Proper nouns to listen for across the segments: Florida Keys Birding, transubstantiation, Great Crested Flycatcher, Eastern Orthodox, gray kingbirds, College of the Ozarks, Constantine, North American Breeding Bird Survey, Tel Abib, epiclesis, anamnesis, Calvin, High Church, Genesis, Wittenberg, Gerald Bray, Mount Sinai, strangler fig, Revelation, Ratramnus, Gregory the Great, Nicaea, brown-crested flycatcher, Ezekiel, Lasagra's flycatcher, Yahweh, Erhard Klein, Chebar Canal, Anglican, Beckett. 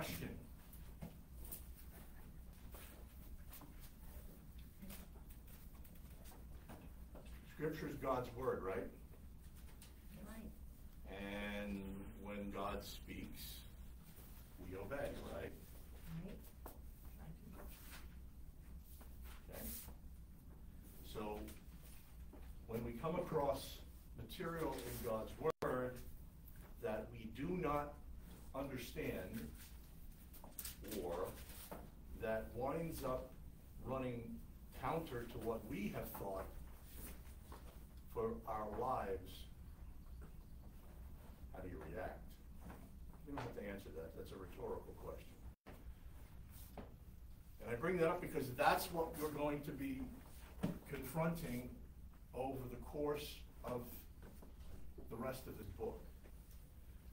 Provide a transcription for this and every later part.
question. Scripture is God's word, right? Right. And when God speaks, we obey, right? Right. Okay. So when we come across material in God's word that we do not understand or that winds up running counter to what we have thought for our lives, how do you react? You don't have to answer that. That's a rhetorical question. And I bring that up because that's what we're going to be confronting over the course of the rest of this book.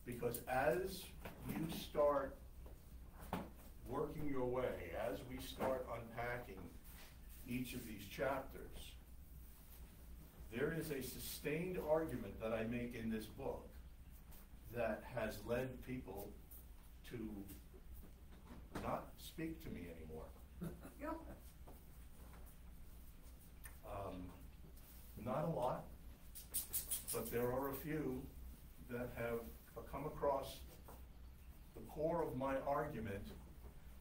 Because as you start working your way, as we start unpacking each of these chapters, there is a sustained argument that I make in this book that has led people to not speak to me anymore. Yeah. Not a lot, but there are a few that have come across the core of my argument,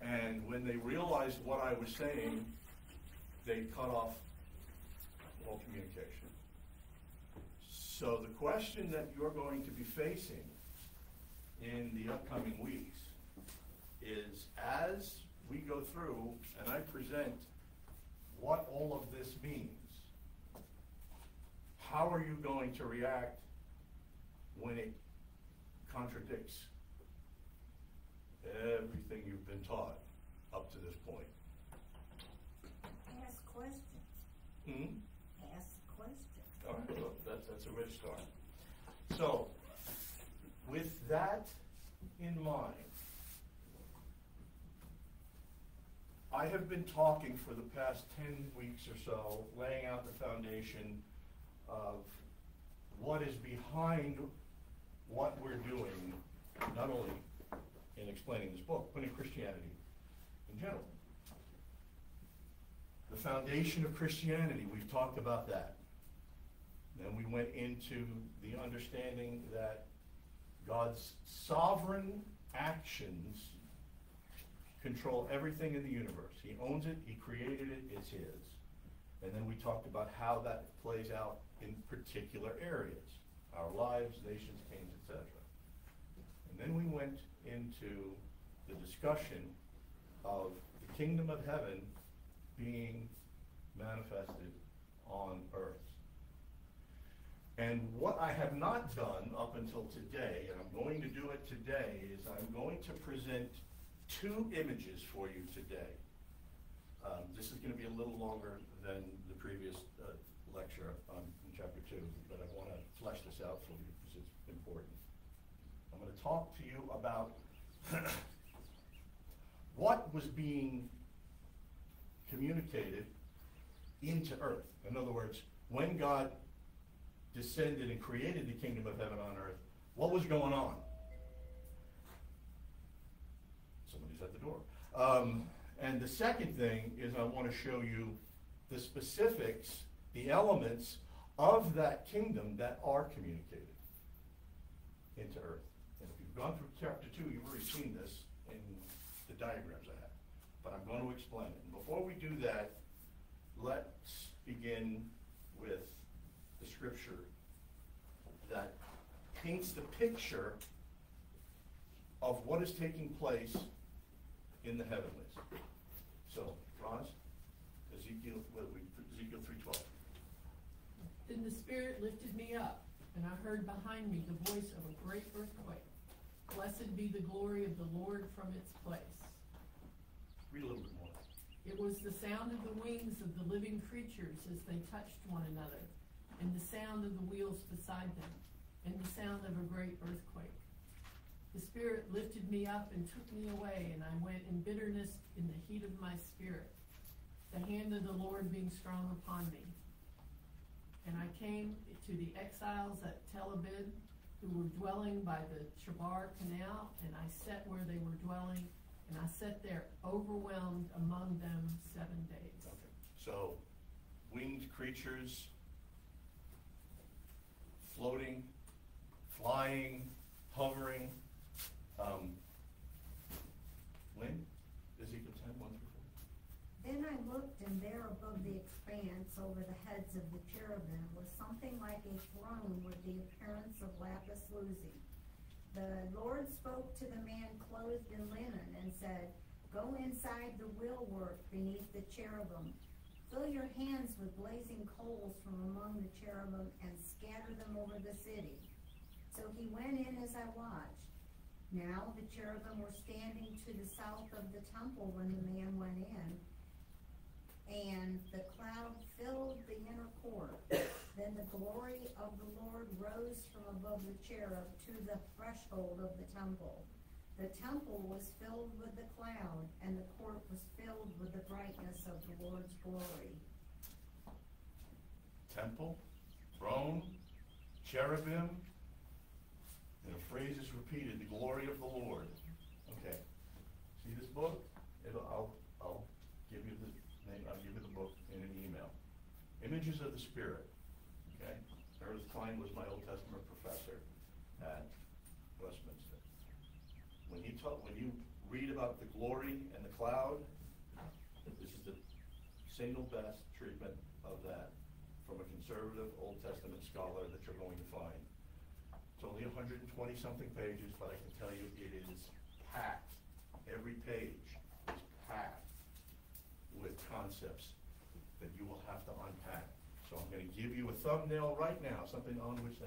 and when they realized what I was saying, they cut off all communication. So the question that you're going to be facing in the upcoming weeks is, as we go through and I present what all of this means, how are you going to react when it contradicts everything you've been taught up to this point? Ask questions. Hmm? Ask questions. All right, look, that's a rich start. So, with that in mind, I have been talking for the past 10 weeks or so, laying out the foundation of what is behind what we're doing, not only in explaining this book, but in Christianity in general. The foundation of Christianity, we've talked about that. Then we went into the understanding that God's sovereign actions control everything in the universe. He owns it, he created it, it's his. And then we talked about how that plays out in particular areas, our lives, nations, kings, etc. And then we went into the discussion of the kingdom of heaven being manifested on earth. And what I have not done up until today, and I'm going to do it today, is I'm going to present two images for you today. This is going to be a little longer than the previous lecture in chapter 2, but I want to flesh this out for you because it's important. I'm going to talk to you about what was being communicated into earth. In other words, when God descended and created the kingdom of heaven on earth, what was going on? Somebody's at the door. And the second thing is I want to show you the specifics, the elements of that kingdom that are communicated into earth. And if you've gone through chapter 2, you've already seen this in the diagrams I have. But I'm going to explain it. And before we do that, let's begin with the scripture that paints the picture of what is taking place in the heavenlies. So, Roz, Ezekiel, what are we, Ezekiel 3:12. Then the Spirit lifted me up, and I heard behind me the voice of a great earthquake. Blessed be the glory of the Lord from its place. Read a little bit more. It was the sound of the wings of the living creatures as they touched one another, and the sound of the wheels beside them, and the sound of a great earthquake. The Spirit lifted me up and took me away, and I went in bitterness in the heat of my spirit, the hand of the Lord being strong upon me. And I came to the exiles at Tel Abib, who were dwelling by the Chebar Canal, and I sat where they were dwelling, And I sat there overwhelmed among them 7 days. Okay. So winged creatures, floating, flying, hovering. When? Ezekiel 10, 1 through 4. Then I looked, and there above the expanse over the heads of the cherubim was something like a throne with the appearance of lapis lazuli. The Lord spoke to the man clothed in linen and said, "Go inside the wheelwork beneath the cherubim. Fill your hands with blazing coals from among the cherubim and scatter them over the city." So he went in as I watched. Now the cherubim were standing to the south of the temple when the man went in, and the cloud filled the inner court. Then the glory of the Lord rose from above the cherub to the threshold of the temple. The temple was filled with the cloud, and the court was filled with the brightness of the Lord's glory. Temple, throne, cherubim, and a phrase is repeated, the glory of the Lord. Okay, see this book? I'll give you the name, I'll give you the book in an email. Images of the Spirit, okay? Erhard Klein was my Old Testament professor at Westminster. When you read about the glory and the cloud, this is the single best treatment of that from a conservative Old Testament scholar that you're going to find. It's only 120-something pages, but I can tell you it is packed. Every page is packed with concepts that you will have to unpack. So I'm going to give you a thumbnail right now, something on which to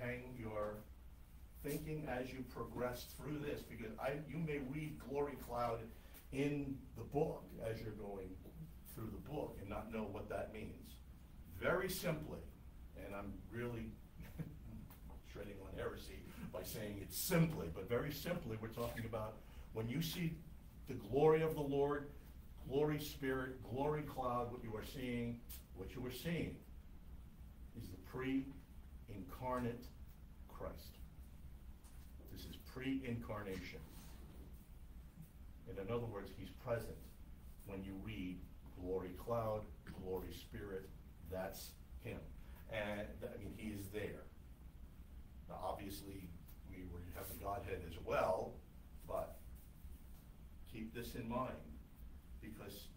hang your thinking as you progress through this, because you may read glory cloud in the book as you're going through the book and not know what that means. Very simply, and I'm really shredding on heresy by saying it simply, but very simply we're talking about when you see the glory of the Lord, glory spirit, glory cloud, what you are seeing is the pre-incarnate Christ. This is pre-incarnation. And in other words, he's present when you read glory cloud, glory spirit, that's him. And I mean, he is there. Now, obviously, we have the Godhead as well, but keep this in mind, because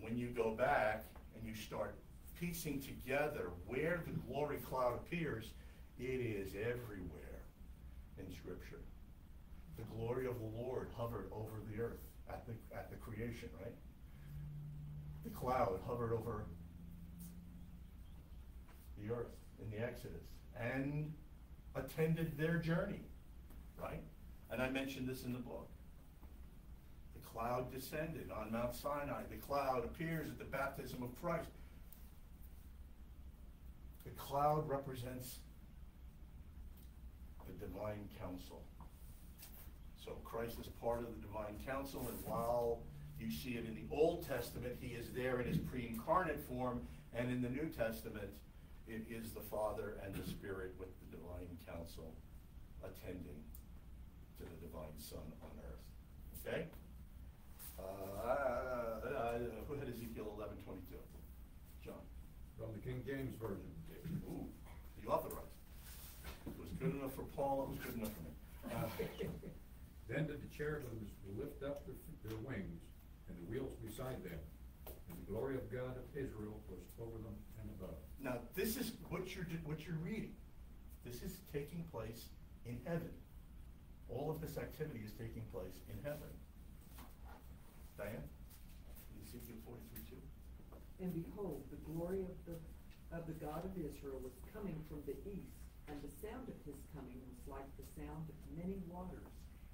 when you go back and you start piecing together where the glory cloud appears, it is everywhere in Scripture. The glory of the Lord hovered over the earth at the creation, right? The cloud hovered over the earth in the Exodus and attended their journey, right? And I mentioned this in the book. The cloud descended on Mount Sinai. The cloud appears at the baptism of Christ. The cloud represents the divine council. So Christ is part of the divine council, and while you see it in the Old Testament, he is there in his pre-incarnate form, and in the New Testament, it is the Father and the Spirit with the divine council attending to the divine Son on earth. Okay? Who had Ezekiel 11:22? John. From the King James Version. Ooh, the authorized. It was good enough for Paul, it was good enough for me. Then did the cherubims lift up their wings, and the wheels beside them, and the glory of God of Israel was over them and above. Now, this is what you're reading. This is taking place in heaven. All of this activity is taking place in heaven. Diane? Ezekiel 43:2. And behold, the glory of the God of Israel was coming from the east, and the sound of his coming was like the sound of many waters,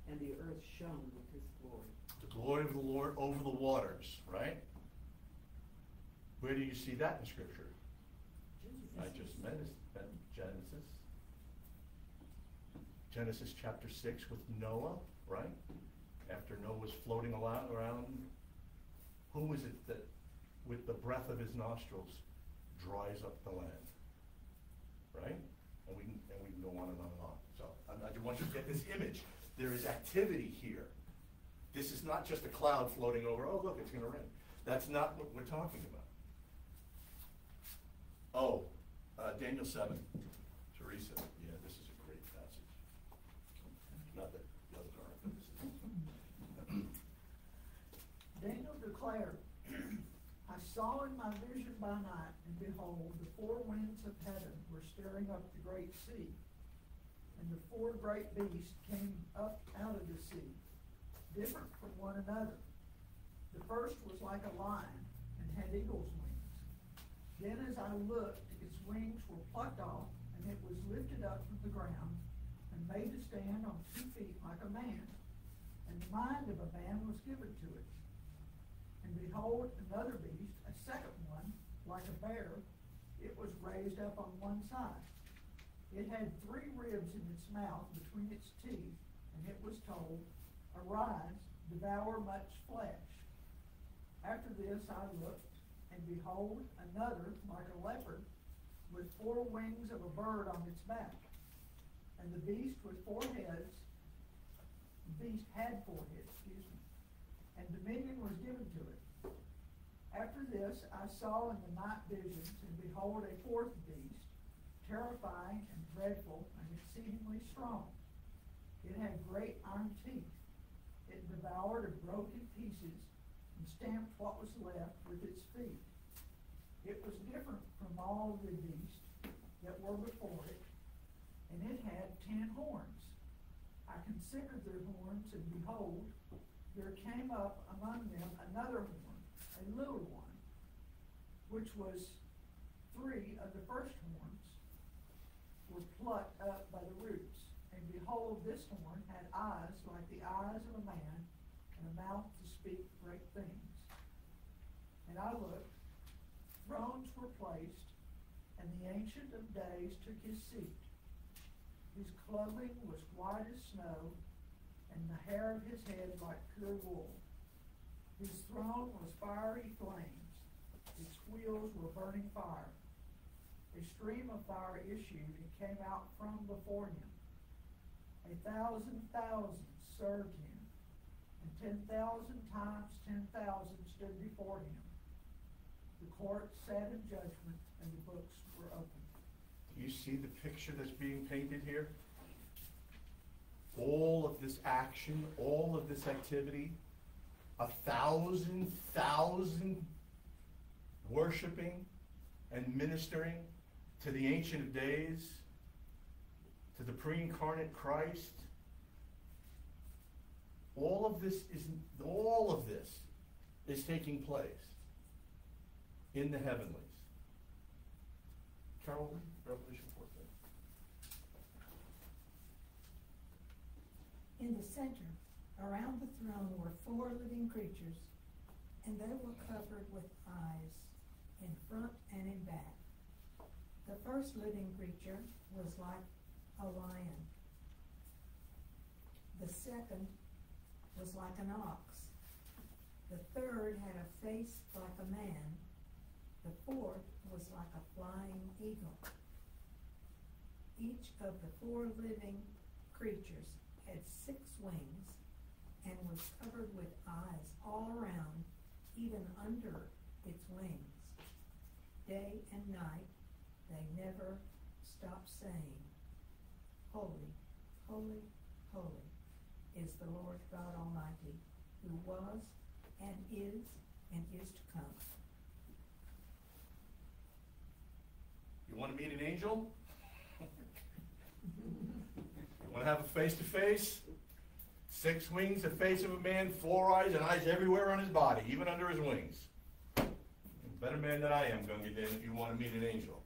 and the earth shone with his glory. The glory of the Lord over the waters, right? Where do you see that in Scripture? I just mentioned Genesis. Genesis chapter 6 with Noah, right? After Noah was floating around, who was it that, with the breath of his nostrils, dries up the land? Right? And we can go on and on and on. So I just want you to get this image. There is activity here. This is not just a cloud floating over, oh, look, it's going to rain. That's not what we're talking about. Oh, Daniel 7. Teresa, yeah, this is a great passage. Not that the others aren't, but this is. Daniel declared, I saw in my vision by night, and behold, the four winds of heaven were stirring up the great sea. And the four great beasts came up out of the sea, different from one another. The first was like a lion and had eagle's wings. Then as I looked, its wings were plucked off, and it was lifted up from the ground and made to stand on 2 feet like a man. And the mind of a man was given to it. And behold, another beast, a second one, like a bear, it was raised up on one side. It had 3 ribs in its mouth between its teeth, and it was told, Arise, devour much flesh. After this I looked, and behold, another, like a leopard, with 4 wings of a bird on its back. And the beast with 4 heads, the beast had 4 heads, excuse me, and dominion was given to it. After this I saw in the night visions, and behold, a fourth beast, terrifying and dreadful and exceedingly strong. It had great iron teeth. It devoured and broke in pieces and stamped what was left with its feet. It was different from all the beasts that were before it, and it had 10 horns. I considered their horns, and behold, there came up among them another horn, a little one, which was 3 of the first horns were plucked up by the roots. And behold, this horn had eyes like the eyes of a man, and a mouth to speak great things. And I looked, thrones were placed, and the Ancient of Days took his seat. His clothing was white as snow, and the hair of his head like pure wool. His throne was fiery flames. Its wheels were burning fire. A stream of fire issued and came out from before him. 1,000,000 served him, and 10,000 times 10,000 stood before him. The court sat in judgment, and the books were opened. Do you see the picture that's being painted here? All of this action, all of this activity, 1,000,000 worshiping and ministering to the Ancient of Days, to the pre-incarnate Christ. All of this is taking place in the heavenlies. Carol, Revelation 14. In the center, around the throne, were 4 living creatures, and they were covered with eyes in front and in back. The first living creature was like a lion. The second was like an ox. The third had a face like a man. The fourth was like a flying eagle. Each of the 4 living creatures had 6 wings and was covered with eyes all around, even under its wings. Day and night, they never stopped saying, Holy, holy, holy is the Lord God Almighty, who was and is to come. You want to meet an angel? You want to have a face-to-face? 6 wings, the face of a man, 4 eyes, and eyes everywhere on his body, even under his wings. Better man than I am, Gunga Dan, if you want to meet an angel.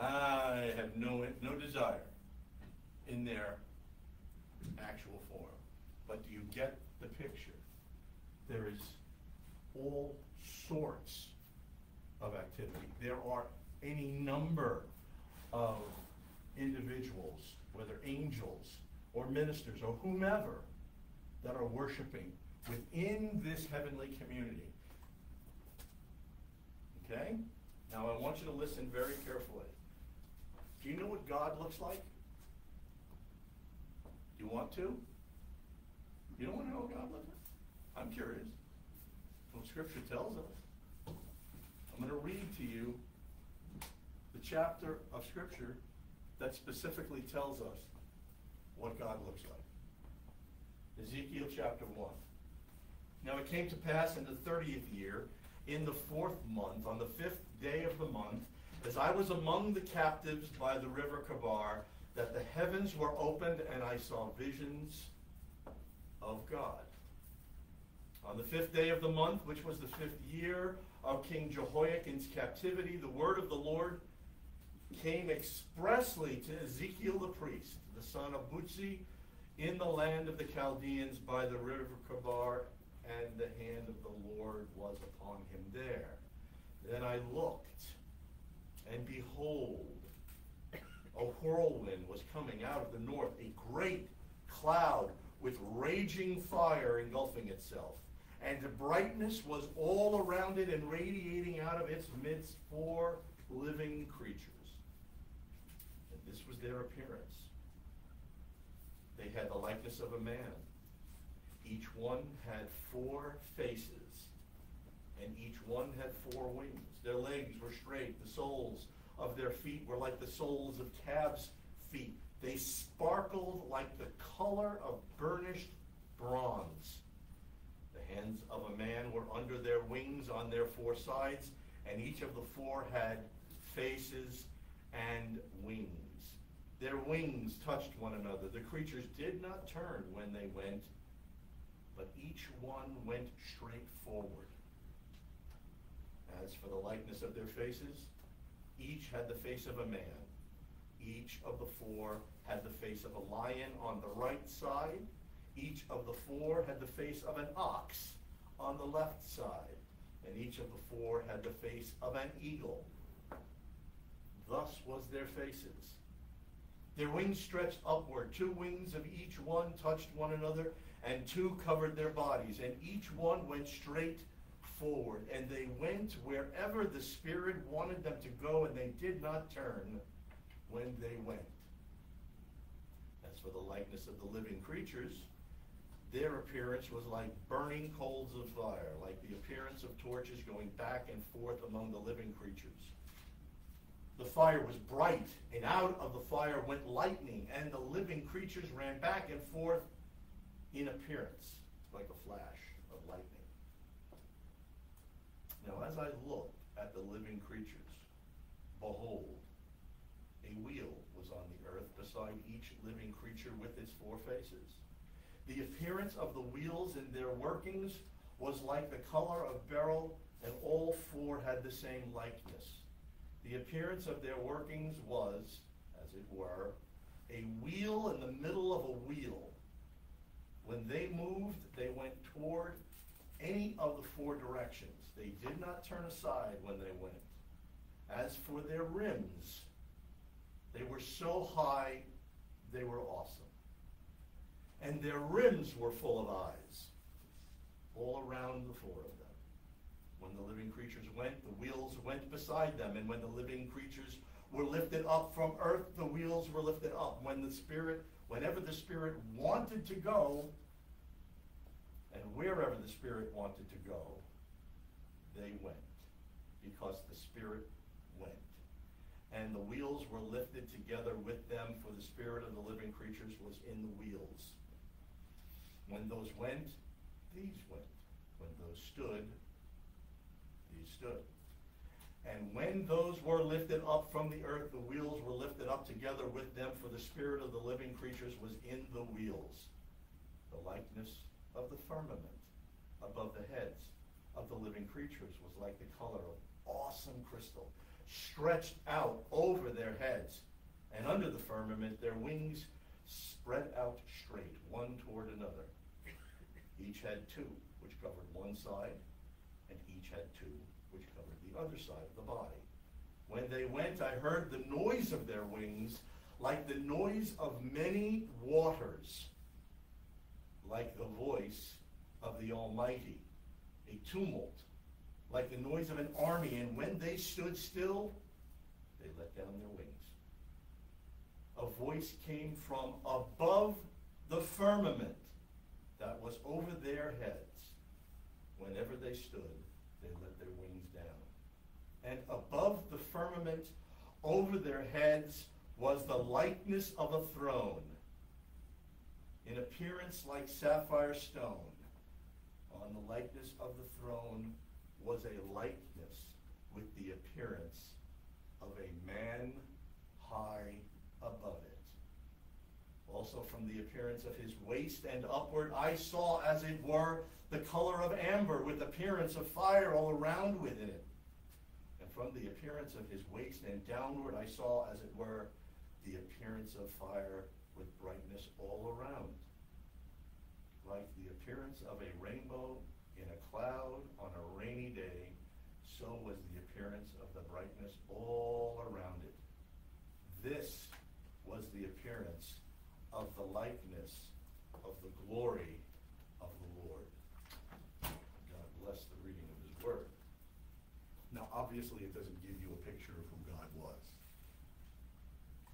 I have no desire in their actual form. But do you get the picture? There is all sorts of activity. There are any number of individuals, whether angels or ministers or whomever, that are worshiping within this heavenly community. Okay? Now I want you to listen very carefully. Do you know what God looks like? You want to? You don't want to know what God looks like? I'm curious what Scripture tells us. I'm going to read to you the chapter of Scripture that specifically tells us what God looks like. Ezekiel chapter 1. Now it came to pass in the 30th year, in the 4th month, on the 5th day of the month, as I was among the captives by the river Chebar, that the heavens were opened, and I saw visions of God. On the 5th day of the month, which was the 5th year of King Jehoiachin's captivity, the word of the Lord came expressly to Ezekiel the priest, the son of Buzi, in the land of the Chaldeans by the river Chebar, and the hand of the Lord was upon him there. Then I looked, and behold, a whirlwind was coming out of the north, a great cloud with raging fire engulfing itself. And the brightness was all around it and radiating out of its midst 4 living creatures. And this was their appearance. They had the likeness of a man. Each one had 4 faces, and each one had 4 wings. Their legs were straight. The soles of their feet were like the soles of calves' feet. They sparkled like the color of burnished bronze. The hands of a man were under their wings on their 4 sides, and each of the 4 had faces and wings. Their wings touched one another. The creatures did not turn when they went, but each one went straight forward. As for the likeness of their faces, each had the face of a man. Each of the 4 had the face of a lion on the right side. Each of the 4 had the face of an ox on the left side. And each of the 4 had the face of an eagle. Thus was their faces. Their wings stretched upward. 2 wings of each one touched one another, and 2 covered their bodies. And each one went straight forward. And they went wherever the Spirit wanted them to go, and they did not turn when they went. As for the likeness of the living creatures, their appearance was like burning coals of fire, like the appearance of torches going back and forth among the living creatures. The fire was bright, and out of the fire went lightning, and the living creatures ran back and forth in appearance like a flash of lightning. Now as I looked at the living creatures, behold, a wheel was on the earth beside each living creature with its 4 faces. The appearance of the wheels and their workings was like the color of beryl, and all 4 had the same likeness. The appearance of their workings was, as it were, a wheel in the middle of a wheel. When they moved, they went toward any of the 4 directions. They did not turn aside when they went. As for their rims, they were so high, they were awesome. And their rims were full of eyes, all around the 4 of them. When the living creatures went, the wheels went beside them. And when the living creatures were lifted up from earth, the wheels were lifted up. Whenever the Spirit wanted to go, and wherever the Spirit wanted to go, they went, because the Spirit went. And the wheels were lifted together with them, for the spirit of the living creatures was in the wheels. When those went, these went. When those stood, these stood. And when those were lifted up from the earth, the wheels were lifted up together with them, for the spirit of the living creatures was in the wheels. The likeness of the firmament above the heads of the living creatures was like the color of awesome crystal, stretched out over their heads, and under the firmament their wings spread out straight, one toward another. Each had 2, which covered one side, and each had 2, which covered the other side of the body. When they went, I heard the noise of their wings, like the noise of many waters, like the voice of the Almighty, a tumult, like the noise of an army, and when they stood still, they let down their wings. A voice came from above the firmament that was over their heads, Whenever they stood, they let their wings down. And above the firmament, over their heads, was the likeness of a throne, in appearance like sapphire stone. On the likeness of the throne was a likeness with the appearance of a man high above it. Also from the appearance of his waist and upward, I saw, as it were, the color of amber with appearance of fire all around within it. And from the appearance of his waist and downward, I saw, as it were, the appearance of fire with brightness all around, like the appearance of a rainbow in a cloud on a rainy day. So was the appearance of the brightness all around it. This was the appearance of the likeness of the glory of the Lord. God bless the reading of his word. Now, obviously, it doesn't give you a picture of who God was,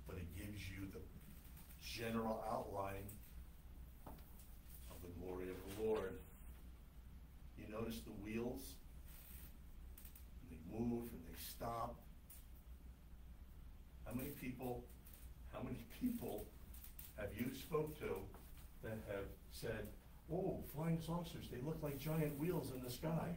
but it gives you the general outline of the glory of the Lord. You notice the wheels? They move and they stop. How many people have you spoke to that have said, oh, flying saucers, they look like giant wheels in the sky?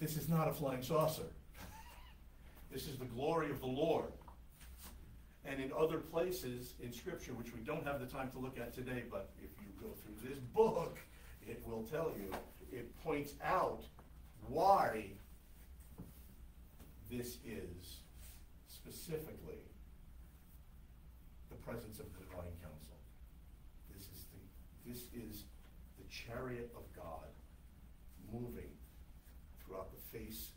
This is not a flying saucer. This is the glory of the Lord. And in other places in Scripture, which we don't have the time to look at today, but if you go through this book, it will tell you, it points out why this is specifically the presence of the divine counsel. This is the chariot of God moving throughout the face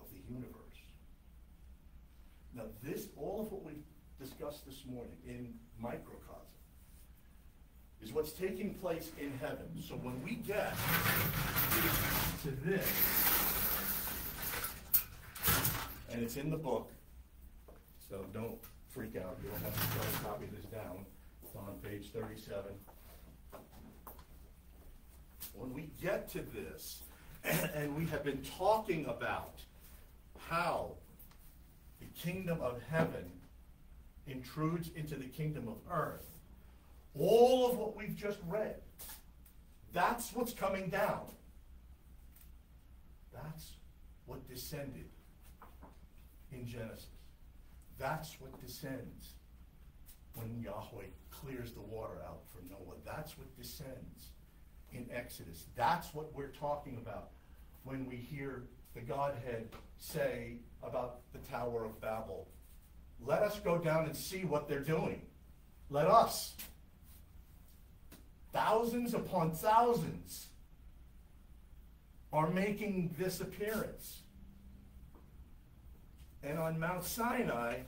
of the universe. Now this, all of what we've discussed this morning in microcosm, is what's taking place in heaven. So when we get to this, and it's in the book, so don't freak out. You don't have to try to copy this down. It's on page 37. When we get to this, and we have been talking about how the kingdom of heaven intrudes into the kingdom of earth, all of what we've just read, that's what's coming down. That's what descended in Genesis. That's what descends when Yahweh clears the water out for Noah. That's what descends in Exodus. That's what we're talking about when we hear the Godhead say about the Tower of Babel, let us go down and see what they're doing. Let us. Thousands upon thousands are making this appearance. And on Mount Sinai,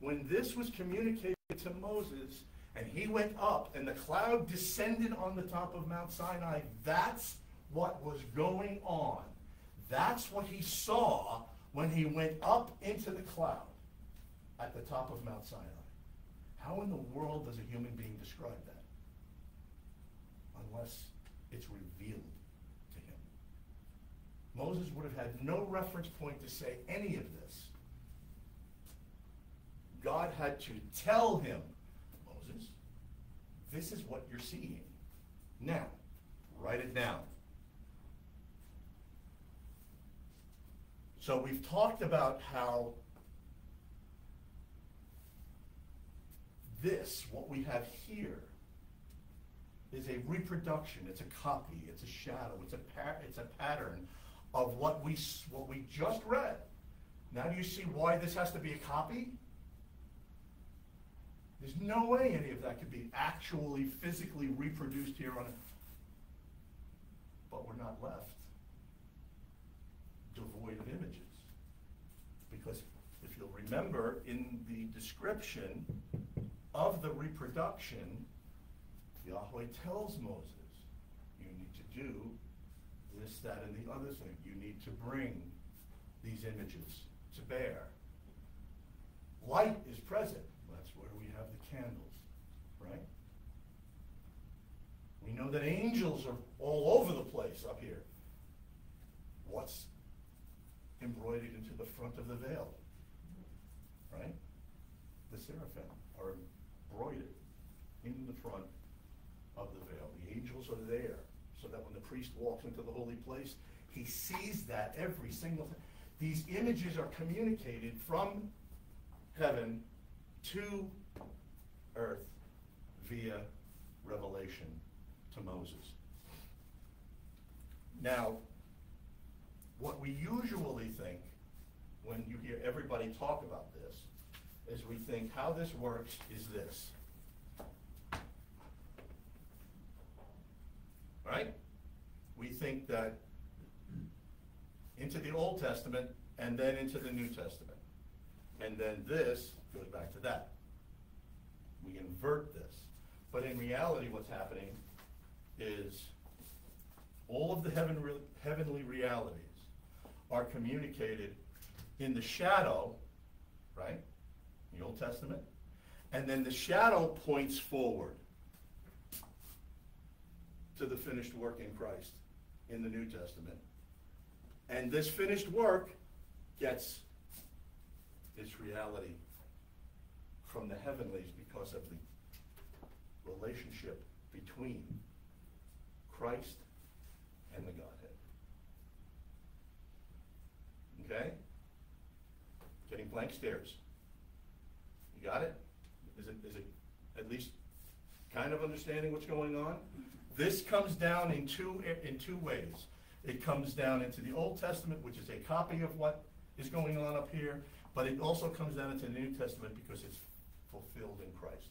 when this was communicated to Moses, and he went up, and the cloud descended on the top of Mount Sinai, that's what was going on. That's what he saw when he went up into the cloud at the top of Mount Sinai. How in the world does a human being describe that? Unless it's revealed to him. Moses would have had no reference point to say any of this. God had to tell him, Moses, this is what you're seeing. Now, write it down. So we've talked about how this, what we have here, is a reproduction. It's a copy. It's a shadow. It's a pattern of what we just read. Now do you see why this has to be a copy? There's no way any of that could be actually physically reproduced here on Earth. But we're not left devoid of images. Because if you'll remember, in the description of the reproduction, Yahweh tells Moses, you need to do this, that, and the other thing. You need to bring these images to bear. Light is present. That's where we have the candles. right? We know that angels are all over the place up here. What's embroidered into the front of the veil, right? The seraphim are embroidered in the front of the veil. The angels are there so that when the priest walks into the holy place, he sees that every single thing. These images are communicated from heaven to earth via revelation to Moses. Now, what we usually think when you hear everybody talk about this is we think how this works is this. Right? We think that into the Old Testament and then into the New Testament. And then this goes back to that. We invert this. But in reality, what's happening is all of the heavenly realities are communicated in the shadow, right? In the Old Testament. And then the shadow points forward to the finished work in Christ in the New Testament. And this finished work gets its reality from the heavenlies because of the relationship between Christ and the Godhead. Okay? Getting blank stares. You got it? Is it at least kind of understanding what's going on? This comes down in two ways. It comes down into the Old Testament, which is a copy of what is going on up here, but it also comes down into the New Testament because it's fulfilled in Christ.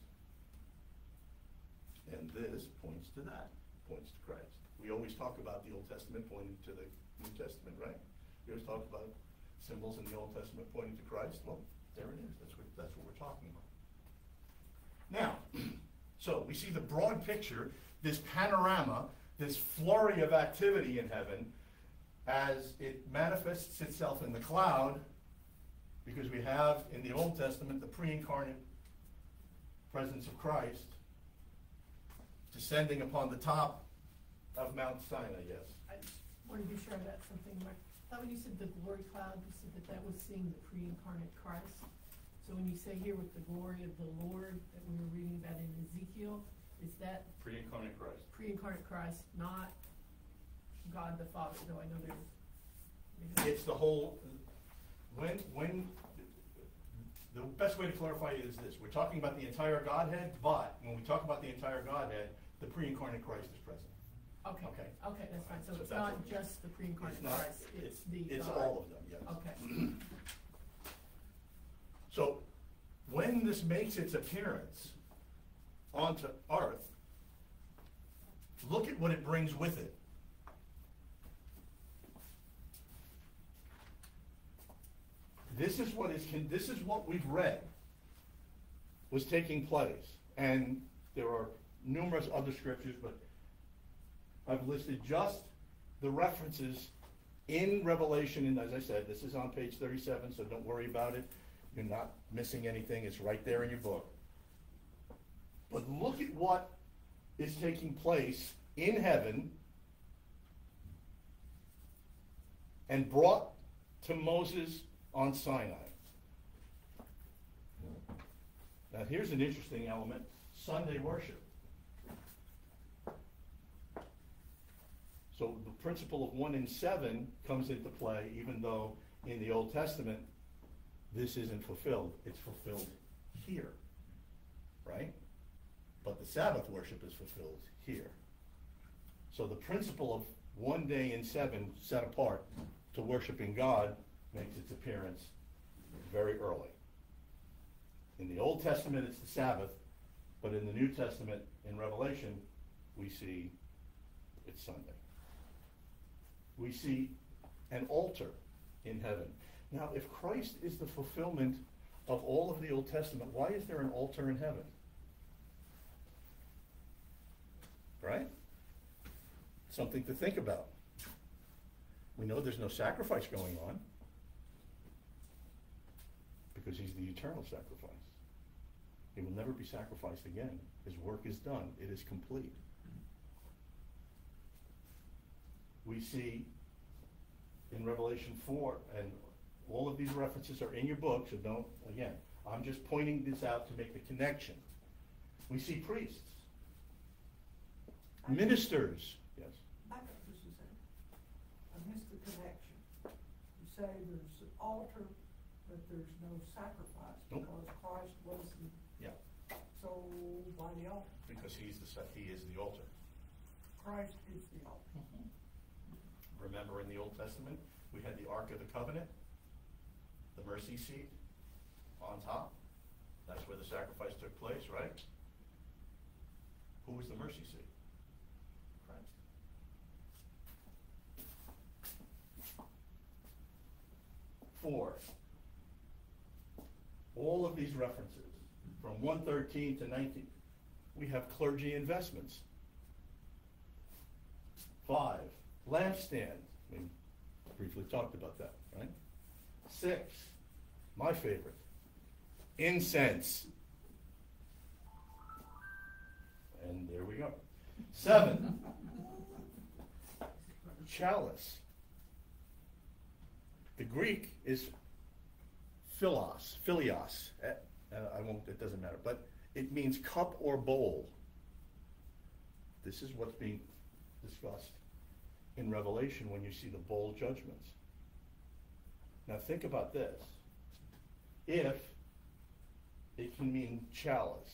And this points to that, points to Christ. We always talk about the Old Testament pointing to the New Testament, right? We always talk about symbols in the Old Testament pointing to Christ. Well, there it is. That's what we're talking about. Now, so we see the broad picture, this panorama, this flurry of activity in heaven as it manifests itself in the cloud, because we have in the Old Testament the pre-incarnate presence of Christ descending upon the top of Mount Sinai, yes? I just wanted to be sure about something, Mark. I thought when you said the glory cloud, you said that was seeing the pre-incarnate Christ. So when you say here with the glory of the Lord that we were reading about in Ezekiel, is that pre-incarnate Christ? Pre-incarnate Christ, not God the Father, though I know there's... It's the whole... When the best way to clarify it is this. We're talking about the entire Godhead, but when we talk about the entire Godhead, the pre-incarnate Christ is present. Okay. Okay. Okay, that's fine. So it's not just the pre-incarnate Christ. It's all of them. Yes. Okay. So when this makes its appearance onto earth, look at what it brings with it. This is what we've read was taking place, and there are numerous other scriptures, but I've listed just the references in Revelation, and as I said, this is on page 37, so don't worry about it. You're not missing anything. It's right there in your book. But look at what is taking place in heaven and brought to Moses on Sinai. Now here's an interesting element, Sunday worship. So the principle of 1 in 7 comes into play, even though in the Old Testament this isn't fulfilled. It's fulfilled here, right? But the Sabbath worship is fulfilled here. So the principle of 1 day in 7 set apart to worshiping God makes its appearance very early. In the Old Testament, it's the Sabbath, but in the New Testament, in Revelation, we see it's Sunday. We see an altar in heaven. Now, if Christ is the fulfillment of all of the Old Testament, why is there an altar in heaven? Right? Something to think about. We know there's no sacrifice going on because he's the eternal sacrifice. He will never be sacrificed again. His work is done. It is complete. We see in Revelation 4, and all of these references are in your book, so don't, again, I'm just pointing this out to make the connection. We see priests, ministers. Yes? I got just a second. I missed the connection. You say there's an altar, but there's no sacrifice because Christ wasn't. Yeah. So why the altar? Because he is the altar. Christ is the altar. Mm-hmm. Remember in the Old Testament, we had the Ark of the Covenant, the mercy seat on top. That's where the sacrifice took place, right? Who was the mercy seat? Christ. 4. All of these references, from 113 to 19, we have clergy investments. 5. Lampstand. We briefly talked about that, right? 6, my favorite, incense. And there we go. 7, chalice. The Greek is philos, philios. I won't, it doesn't matter, but it means cup or bowl. This is what's being discussed in Revelation when you see the bowl judgments. Now think about this. If it can mean chalice,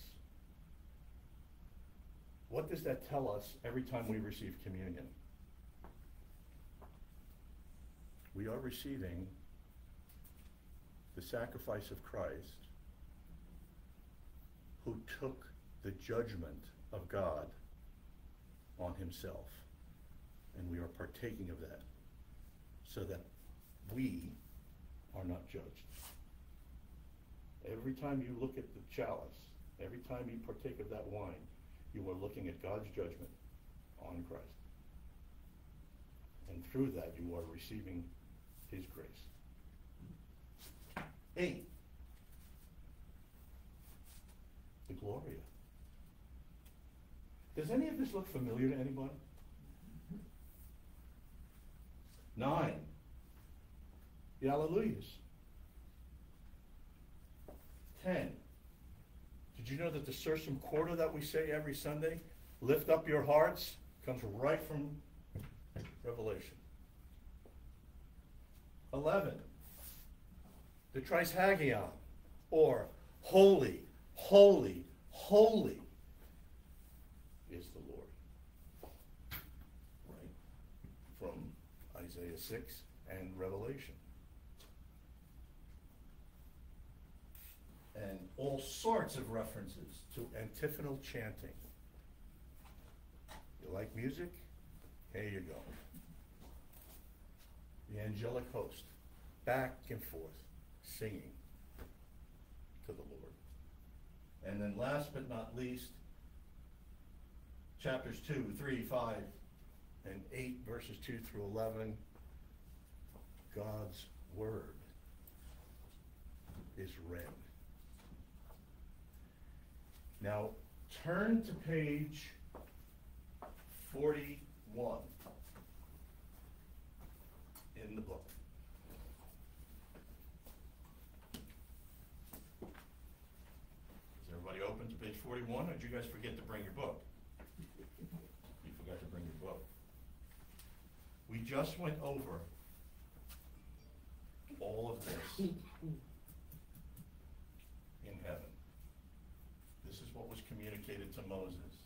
what does that tell us every time we receive communion? We are receiving the sacrifice of Christ, who took the judgment of God on himself. And we are partaking of that so that we are not judged. Every time you look at the chalice, every time you partake of that wine, you are looking at God's judgment on Christ. And through that, you are receiving his grace. 8, the Gloria. Does any of this look familiar to anybody? 9, the Alleluias. 10, did you know that the Sursum Corda that we say every Sunday, lift up your hearts, comes right from Revelation. 11, the Trisagion, or holy, holy, holy is the Lord. Right? From Isaiah 6 and Revelation. And all sorts of references to antiphonal chanting. You like music? Here you go. The angelic host, back and forth, singing to the Lord. And then last but not least, chapters 2, 3, 5, and 8, verses 2 through 11, God's word is read. Now, turn to page 41 in the book. Is everybody open to page 41, or did you guys forget to bring your book? You forgot to bring your book. We just went over all of this in heaven. This is what was communicated to Moses.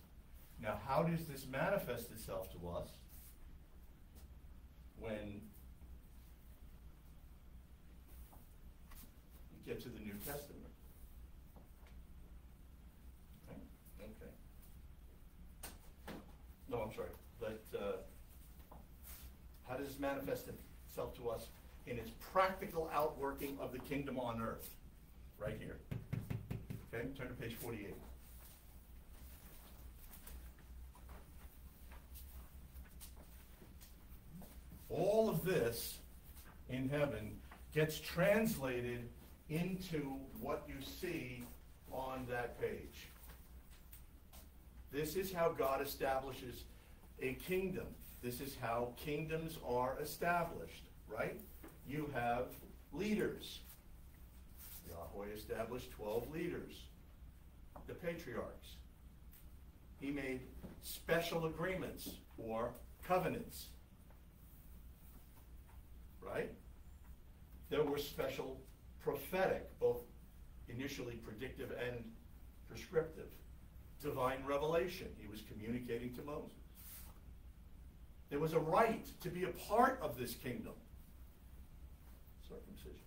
Now, how does this manifest itself to us when we get to the New Testament? Okay. Okay. No, I'm sorry. But how does this manifest itself to us in its practical outworking of the kingdom on earth? Right here. Okay, turn to page 48. All of this in heaven gets translated into what you see on that page. This is how God establishes a kingdom. This is how kingdoms are established, right? You have leaders. Yahweh established 12 leaders, the patriarchs. He made special agreements or covenants, right? There were special prophetic, both initially predictive and prescriptive, divine revelation he was communicating to Moses. There was a right to be a part of this kingdom. Circumcision.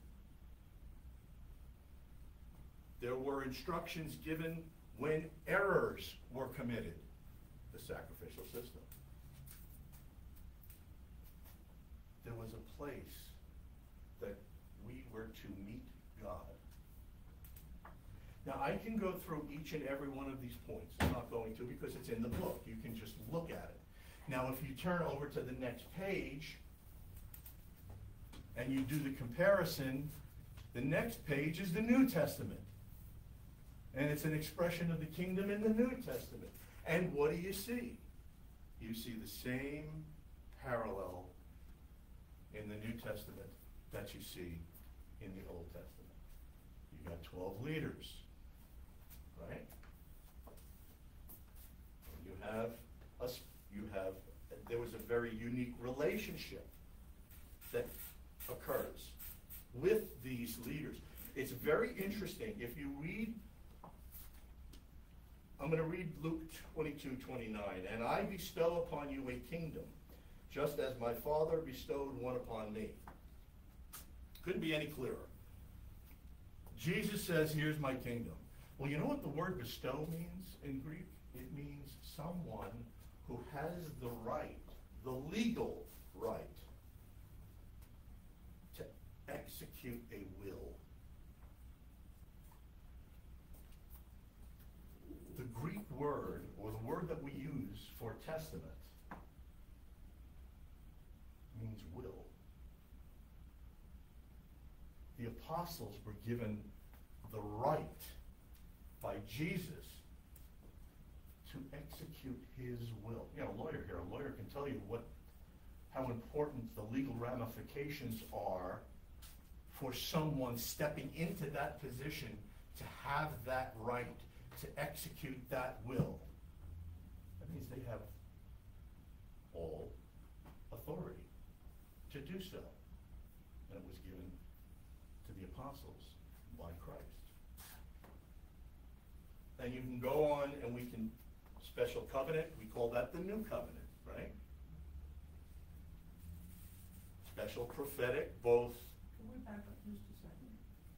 There were instructions given when errors were committed. The sacrificial system. There was a place that we were to meet God. Now, I can go through each and every one of these points. I'm not going to because it's in the book. You can just look at it. Now, if you turn over to the next page and you do the comparison, the next page is the New Testament. And it's an expression of the kingdom in the New Testament. And what do you see? You see the same parallel in the New Testament that you see in the Old Testament. You got 12 leaders. Right? There was a very unique relationship that occurs with these leaders. It's very interesting. If you read, I'm going to read Luke 22:29, and I bestow upon you a kingdom, just as my Father bestowed one upon me. Couldn't be any clearer. Jesus says, here's my kingdom. Well, you know what the word bestow means in Greek? It means someone who has the right, the legal right, to execute a will. The Greek word, or the word that we use for testament, means will. The apostles were given the right by Jesus to execute his will. You know, a lawyer here, a lawyer can tell you how important the legal ramifications are for someone stepping into that position to have that right, to execute that will. That means they have all authority to do so. And it was given to the apostles by Christ. And you can go on, and we can, special covenant, we call that the new covenant, right? Special prophetic, both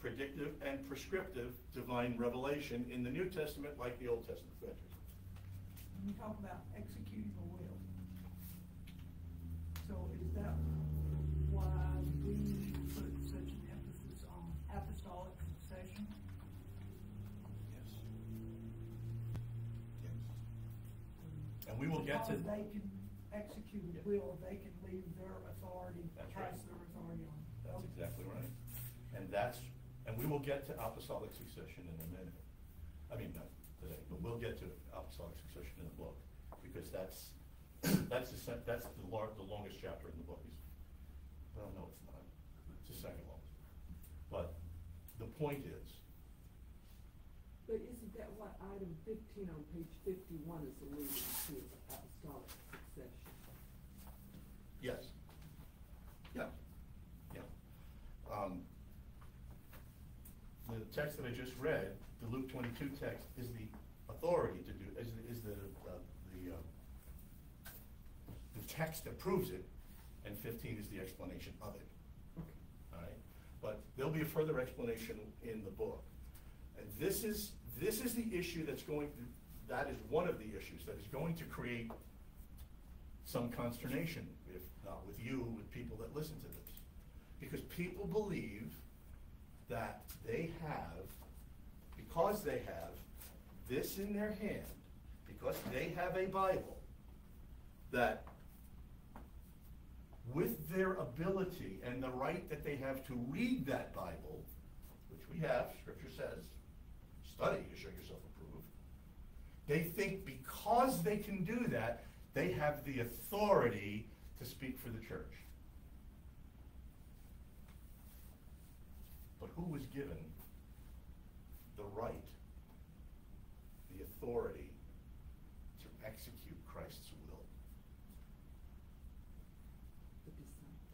predictive and prescriptive divine revelation in the New Testament, like the Old Testament. When you talk about executing a will, so is that why we put such an emphasis on apostolic succession? Yes. Yes. And we will get to. They can execute a will. They can leave their authority. That's right. Their authority on. That's exactly right. And that's. And we will get to apostolic succession in a minute. I mean, not today, but we'll get to apostolic succession in the book, because that's the longest chapter in the book. Well, no, it's not. It's the second longest. But the point is. But isn't that what item 15 on page 51 is alluding to, apostolic succession? Yes. Yeah. Yeah. The text that I just read, the Luke 22 text, is the authority to do, is the text that proves it, and 15 is the explanation of it. Okay. All right, but there'll be a further explanation in the book. And this is the issue that's going to, that is one of the issues that is going to create some consternation, if not with you, with people that listen to this, because people believe that they have, because they have this in their hand, because they have a Bible, that with their ability and the right that they have to read that Bible, which we have, Scripture says, study to show yourself approved. They think because they can do that, they have the authority to speak for the church. But who was given the right, the authority to execute Christ's will?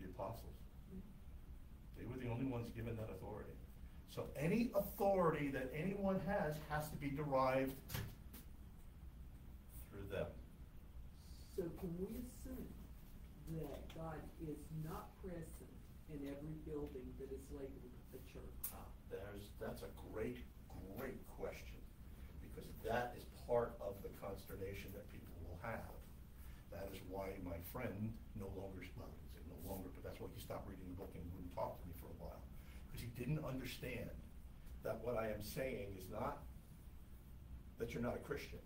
The apostles. They were the only ones given that authority. So any authority that anyone has to be derived through them. So can we assume that God is not present in every building that is labeled a church? That's a great, great question, because that is part of the consternation that people will have. That is why my friend no longer, well, I say no longer, but that's why he stopped reading the book and wouldn't talk to me for a while. Because he didn't understand that what I am saying is not that you're not a Christian.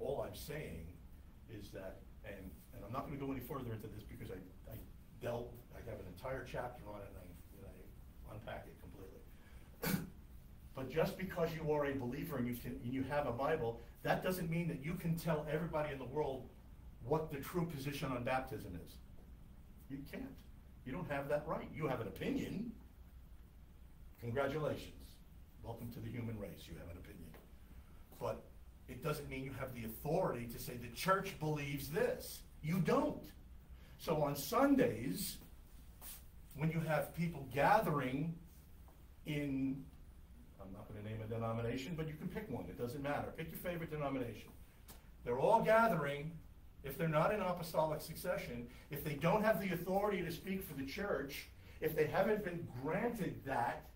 All I'm saying is that, and I'm not going to go any further into this because I have an entire chapter on it, and I unpack it completely. But just because you are a believer and you have a Bible, that doesn't mean that you can tell everybody in the world what the true position on baptism is. You can't. You don't have that right. You have an opinion. Congratulations. Welcome to the human race. You have an opinion. But it doesn't mean you have the authority to say the church believes this. You don't. So on Sundays, when you have people gathering in, I'm not going to name a denomination, but you can pick one. It doesn't matter. Pick your favorite denomination. They're all gathering. If they're not in apostolic succession, if they don't have the authority to speak for the church, if they haven't been granted that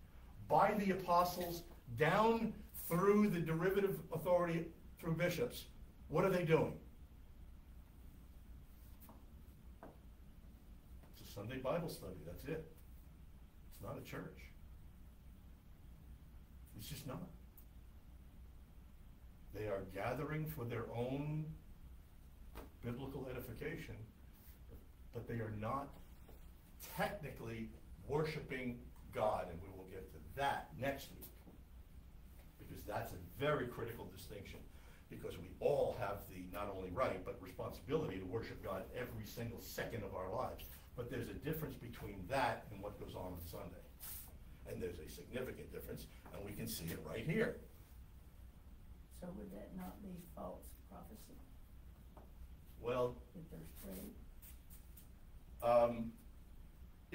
by the apostles down through the derivative authority through bishops, what are they doing? It's a Sunday Bible study, that's it. It's not a church. It's just not. They are gathering for their own biblical edification, but they are not technically worshiping God, and we will get to that next week, because that's a very critical distinction, because we all have the not only right, but responsibility to worship God every single second of our lives, but there's a difference between that and what goes on Sunday, and there's a significant difference, and we can see it right here. So would that not be false prophecy? Well, it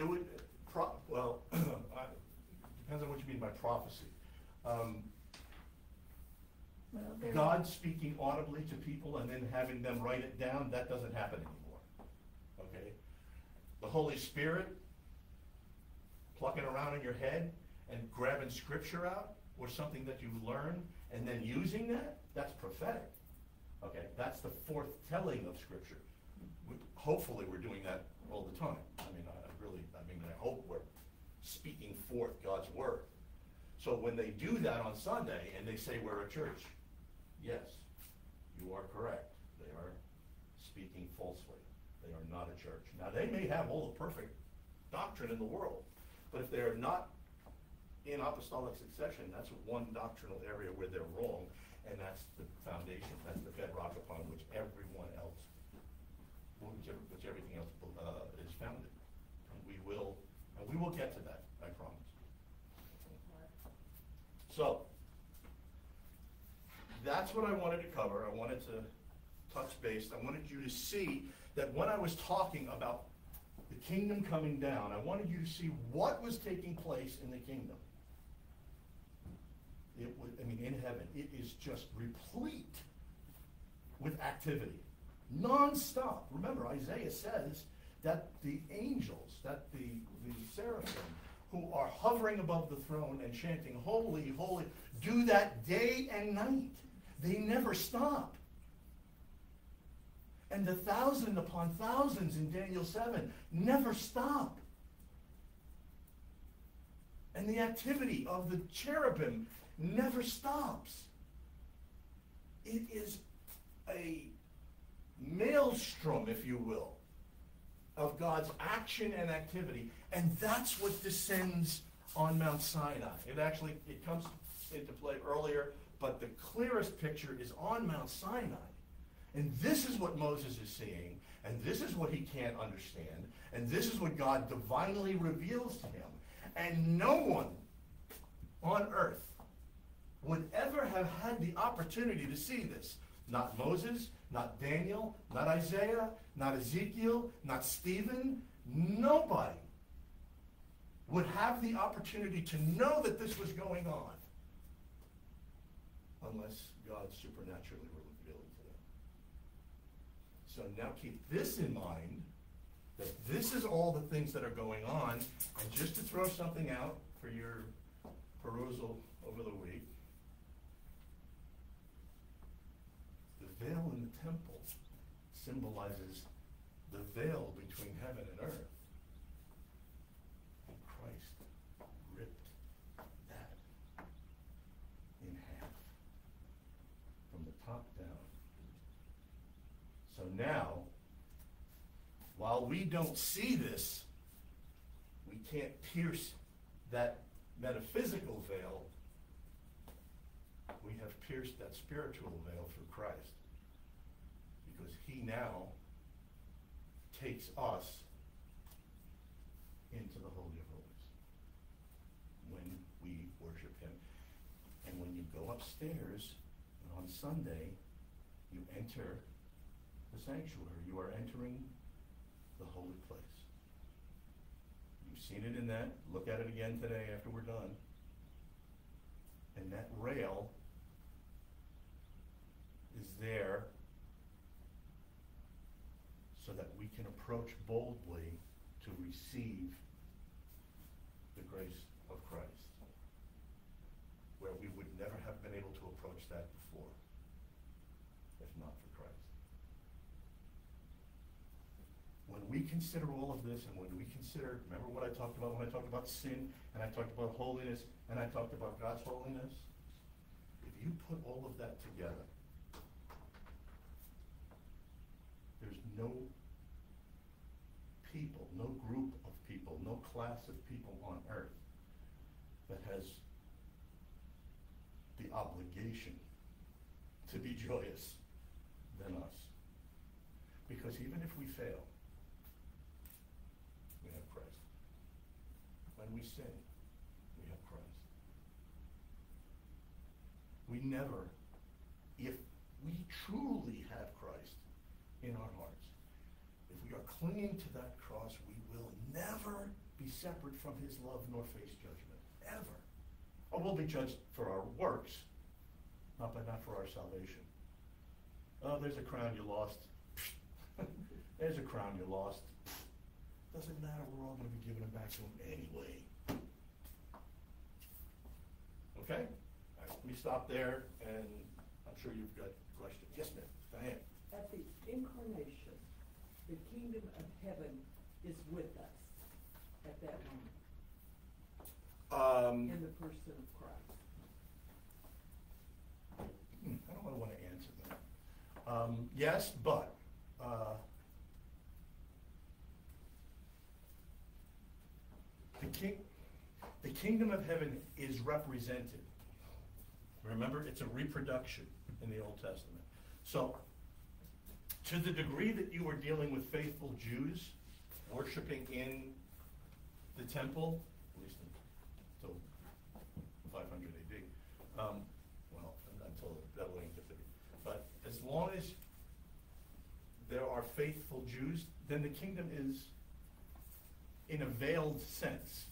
would, well, depends on what you mean by prophecy. God speaking audibly to people and then having them write it down, that doesn't happen anymore, okay? The Holy Spirit plucking around in your head and grabbing scripture out or something that you've learned and then using that, that's prophetic. Okay, that's the foretelling of Scripture. Hopefully we're doing that all the time. I hope we're speaking forth God's Word. So when they do that on Sunday and they say we're a church, yes, you are correct. They are speaking falsely. They are not a church. Now they may have all the perfect doctrine in the world, but if they are not in apostolic succession, that's one doctrinal area where they're wrong. And that's the foundation, that's the bedrock upon which everyone else, which everything else is founded. And we will get to that, I promise. So, that's what I wanted to cover. I wanted to touch base. I wanted you to see that when I was talking about the kingdom coming down, I wanted you to see what was taking place in the kingdom. In heaven, it is just replete with activity, non-stop. Remember, Isaiah says that the angels, that the seraphim, who are hovering above the throne and chanting, holy, holy, do that day and night. They never stop. And the thousand upon thousands in Daniel 7 never stop. And the activity of the cherubim never stops. It is a maelstrom, if you will, of God's action and activity, and that's what descends on Mount Sinai. It actually, it comes, into play earlier, but the clearest picture is on Mount Sinai. And this is what Moses is seeing, and this is what he can't understand, and this is what God divinely reveals to him. And no one on earth would ever have had the opportunity to see this. Not Moses, not Daniel, not Isaiah, not Ezekiel, not Stephen. Nobody would have the opportunity to know that this was going on unless God supernaturally revealed it to them. So now keep this in mind, that this is all the things that are going on. And just to throw something out for your perusal over the week, the veil in the temple symbolizes the veil between heaven and earth. And Christ ripped that in half from the top down. So now, while we don't see this, we can't pierce that metaphysical veil. We have pierced that spiritual veil through Christ, because he now takes us into the Holy of Holies when we worship him. And when you go upstairs on Sunday, you enter the sanctuary. You are entering the holy place. You've seen it in that. Look at it again today after we're done. And that rail is there so that we can approach boldly to receive the grace of Christ, where we would never have been able to approach that before, if not for Christ. When we consider all of this, and when we consider, remember what I talked about when I talked about sin, and I talked about holiness, and I talked about God's holiness? If you put all of that together, there's no people, no group of people, no class of people on earth that has the obligation to be joyous than us. Because even if we fail, we have Christ. When we sin, we have Christ. We never, if we truly have Christ in our hearts, if we are clinging to that cross, we will never be separate from his love nor face judgment, ever. Or we'll be judged for our works, not for our salvation. Oh, there's a crown you lost. There's a crown you lost. Doesn't matter, we're all going to be giving it back to him anyway. Okay? All right, we stop there, and I'm sure you've got questions. Yes, ma'am. Diane. At the incarnation, the kingdom of heaven is with us at that moment. In the person of Christ. I don't want to answer that. Yes, but... the kingdom of heaven is represented. Remember, it's a reproduction in the Old Testament. So, to the degree that you were dealing with faithful Jews worshiping in the temple, at least until 500 AD, well, until that way into 50, but as long as there are faithful Jews, then the kingdom is, in a veiled sense,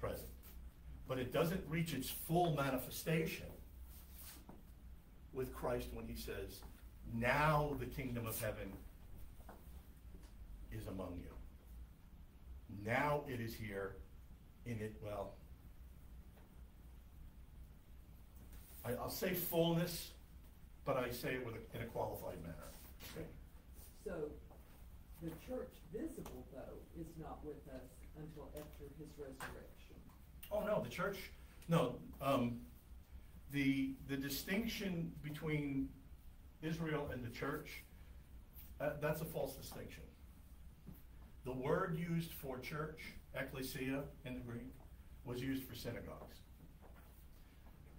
present. But it doesn't reach its full manifestation with Christ when he says, now the kingdom of heaven is among you. Now it is here, in it, well, I'll say fullness, but I say it in a qualified manner. Okay. So the church visible, though, is not with us until after his resurrection. Oh, no, the church, no. The distinction between Israel and the church, that's a false distinction. The word used for church, ecclesia in the Greek, was used for synagogues.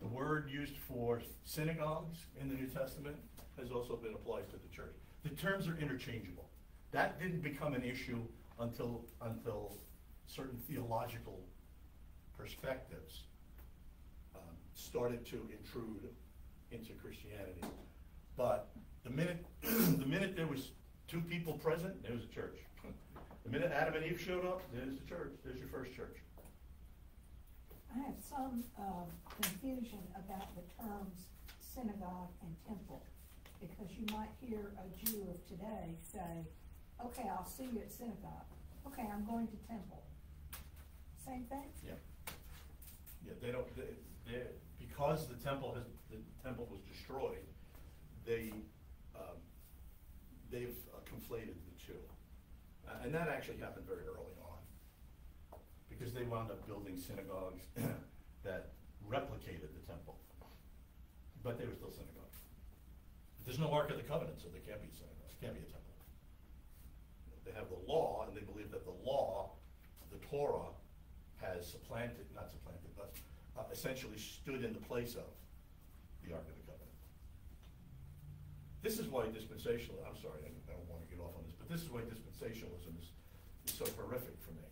The word used for synagogues in the New Testament has also been applied to the church. The terms are interchangeable. That didn't become an issue until certain theological perspectives started to intrude into Christianity. But the minute there was two people present, there was a church. The minute Adam and Eve showed up, there's the church. There's your first church. I have some confusion about the terms synagogue and temple, because you might hear a Jew of today say, okay, I'll see you at synagogue. Okay, I'm going to temple. Same thing? Yeah. Yeah, they don't, because the temple was destroyed, they've conflated the two. And that actually happened very early on, because they wound up building synagogues that replicated the temple, but they were still synagogues. There's no Ark of the Covenant, so there can't be synagogues, can't be a temple. They have the law, and they believe that the law, the Torah, has essentially stood in the place of the Ark of the Covenant. This is why dispensationalism, I'm sorry, I don't want to get off on this, but this is why dispensationalism is so horrific for me.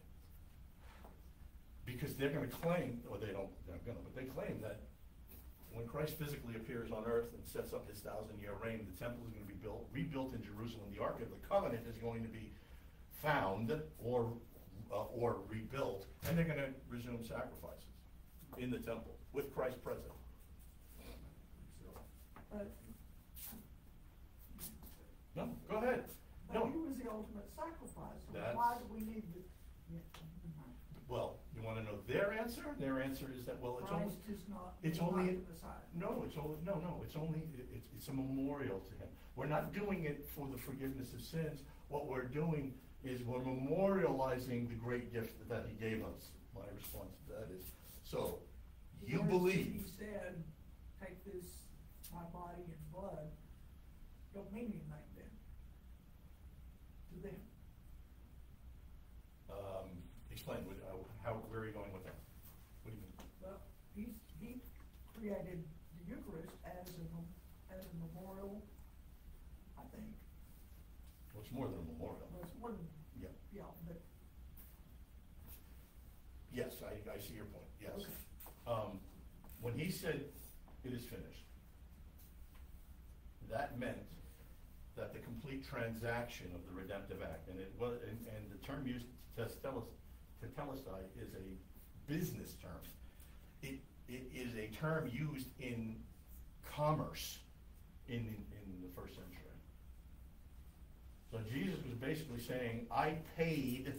Because they're going to claim, or they claim that when Christ physically appears on earth and sets up his 1,000-year reign, the temple is going to be rebuilt in Jerusalem. The Ark of the Covenant is going to be found or rebuilt, and they're going to resume sacrifices in the temple with Christ present. But no, go ahead. But no. He was the ultimate sacrifice. So why do we need the? Yeah. Well, you want to know their answer? Their answer is that, well, it's a memorial to him. We're not doing it for the forgiveness of sins. What we're doing is we're memorializing the great gift that he gave us. My response to that is, so you believe. He said, take this, my body and blood, don't mean anything then to them. Explain where are you going with that? What do you mean? Well, he created the Eucharist as a memorial, I think. Well, it's more than a memorial. Well, it's more than, yeah. Yeah, but yes, I see your point, yes. Okay. When he said, it is finished, that meant that the complete transaction of the redemptive act, and the term used to tetelestai is a business term. It is a term used in commerce in the first century. So Jesus was basically saying, I paid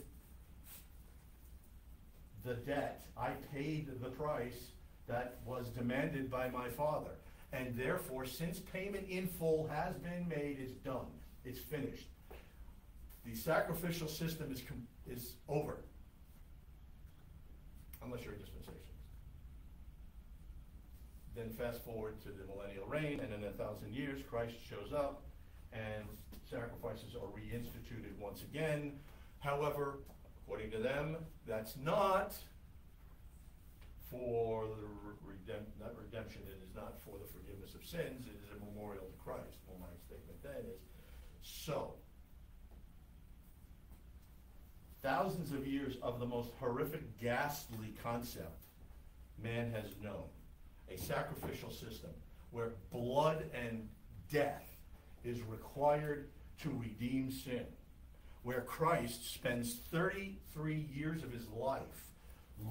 the debt, I paid the price that was demanded by my Father. And therefore, since payment in full has been made, it's done, it's finished. The sacrificial system is over. Unless you're a dispensationalist. Then fast forward to the millennial reign, and in 1,000 years, Christ shows up, and sacrifices are reinstituted once again. However, according to them, that's not for the redemption, it is not for the forgiveness of sins, it is a memorial to Christ. Well, my statement then is, so, thousands of years of the most horrific, ghastly concept man has known, a sacrificial system where blood and death is required to redeem sin, where Christ spends 33 years of his life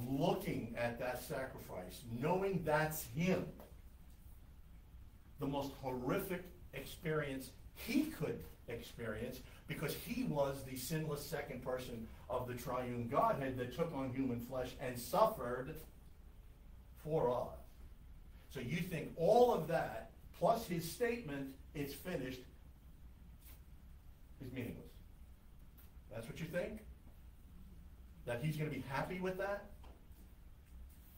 looking at that sacrifice, knowing that's him, the most horrific experience he could experience, because he was the sinless second person of the triune Godhead that took on human flesh and suffered for us. So you think all of that, plus his statement, it's finished, is meaningless. That's what you think? That he's going to be happy with that?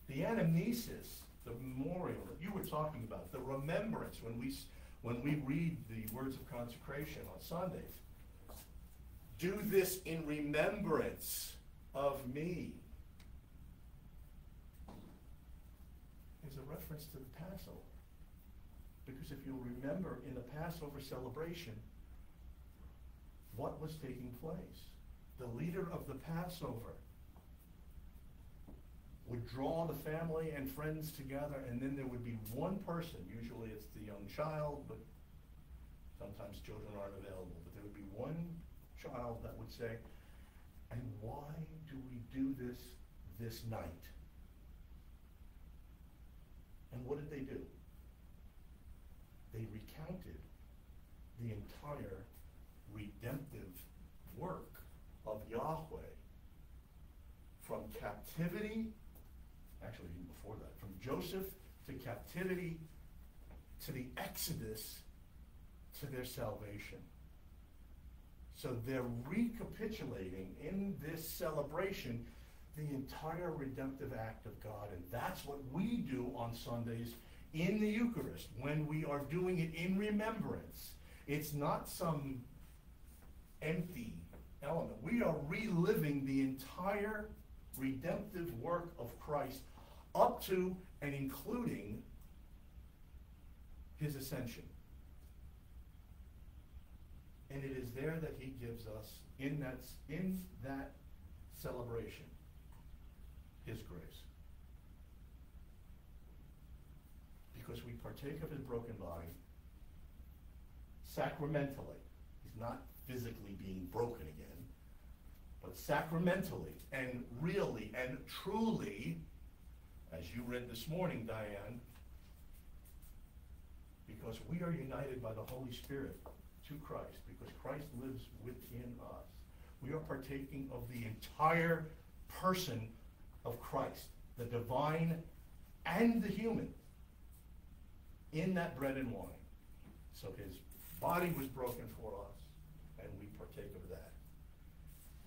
The anamnesis, the memorial that you were talking about, the remembrance, when we read the words of consecration on Sundays, do this in remembrance of me. is a reference to the Passover. Because if you'll remember in the Passover celebration, what was taking place? The leader of the Passover would draw the family and friends together, and then there would be one person, usually it's the young child, but sometimes children aren't available, but there would be one child that would say, "And why do we do this night?" And what did they do? They recounted the entire redemptive work of Yahweh from captivity, actually even before that, from Joseph to captivity, to the Exodus, to their salvation. So they're recapitulating in this celebration the entire redemptive act of God, and that's what we do on Sundays in the Eucharist when we are doing it in remembrance. It's not some empty element. We are reliving the entire redemptive work of Christ up to and including his ascension. And it is there that he gives us, in that celebration, his grace. Because we partake of his broken body sacramentally. He's not physically being broken again, but sacramentally and really and truly, as you read this morning, Diane, because we are united by the Holy Spirit to Christ, because Christ lives within us. We are partaking of the entire person of Christ, the divine and the human, in that bread and wine. So his body was broken for us, and we partake of that.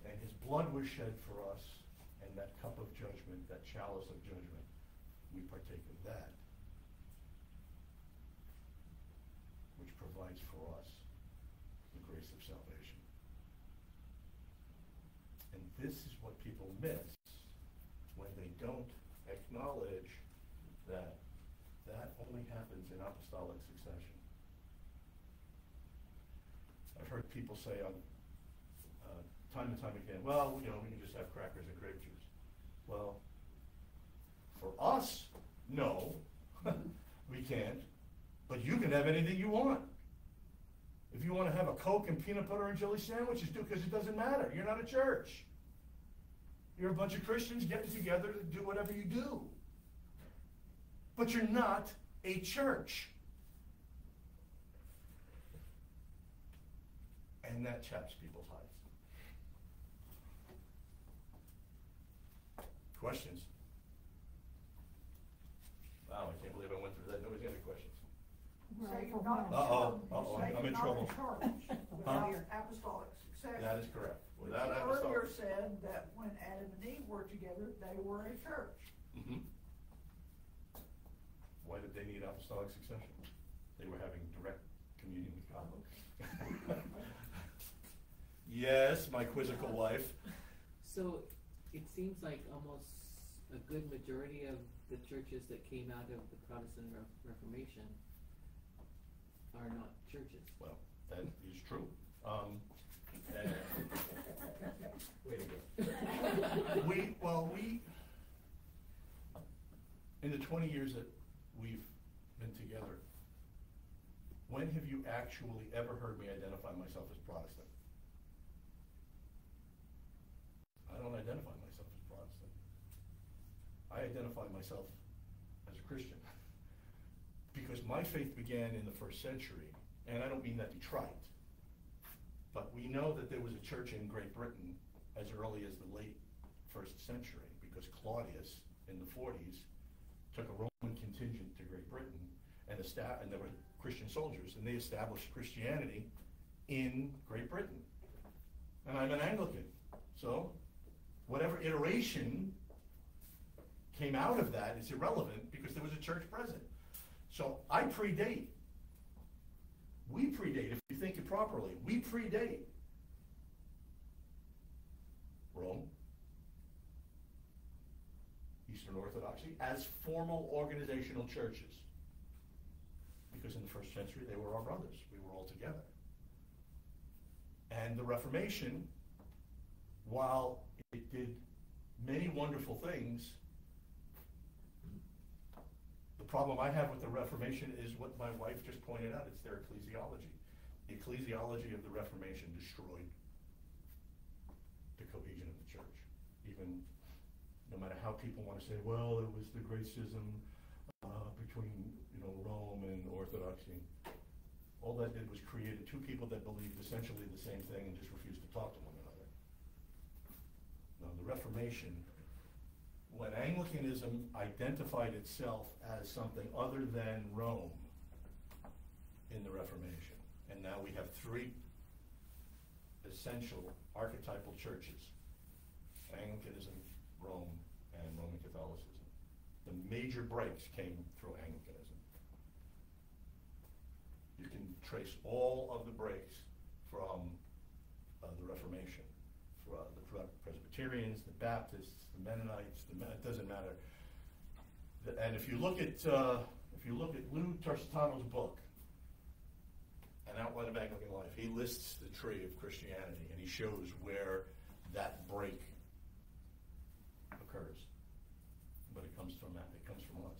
And his blood was shed for us, and that cup of judgment, that chalice of judgment, we partake of that, which provides for us the grace of salvation. And this is what people miss when they don't acknowledge that only happens in apostolic succession. I've heard people say time and time again, well, we can just have crackers and grape juice. Well, for us, no, we can't. But you can have anything you want. If you want to have a Coke and peanut butter and jelly sandwiches, do, because it doesn't matter. You're not a church. You're a bunch of Christians getting together to do whatever you do. But you're not a church. And that chaps people's eyes. Questions? Wow, I can't believe I went through that. Nobody's got any questions. I'm in trouble. Without apostolic succession. That is correct. Without apostolic. Earlier said that when Adam and Eve were together, they were a church. Mm-hmm. Why did they need apostolic succession? They were having direct communion with God. Yes, my quizzical wife. So it seems like almost a good majority of the churches that came out of the Protestant Reformation are not churches. Well, that is true. Wait a minute. We in the 20 years that we've been together, when have you actually ever heard me identify myself as Protestant? I don't identify myself as Protestant. I identify myself as a Christian. Because my faith began in the 1st century, and I don't mean that detrite, but we know that there was a church in Great Britain as early as the late 1st century, because Claudius in the 40s took a Roman contingent to Great Britain, and there were Christian soldiers, and they established Christianity in Great Britain. And I'm an Anglican, so whatever iteration came out of that is irrelevant because there was a church present. So I predate. We predate, if you think it properly. We predate Rome, Eastern Eastern Orthodoxy as formal organizational churches. Because in the first century, they were our brothers. We were all together. And the Reformation, while it did many wonderful things, the problem I have with the Reformation is what my wife just pointed out. It's their ecclesiology. The ecclesiology of the Reformation destroyed the cohesion of the church. Even no matter how people want to say, well, it was the great schism between Rome and Orthodoxy. All that did was created two people that believed essentially the same thing and just refused to talk to one another. Now, the Reformation, when Anglicanism identified itself as something other than Rome in the Reformation, and now we have three essential archetypal churches: Anglicanism, Rome, and Roman Catholicism. The major breaks came through Anglicanism. You can trace all of the breaks from the Reformation, the Presbyterians, the Baptists, the Mennonites. It doesn't matter. And if you look at Lou Tarstano's book, An Outline of Anglican Life, he lists the tree of Christianity and he shows where that break occurs. But it comes from that. It comes from us.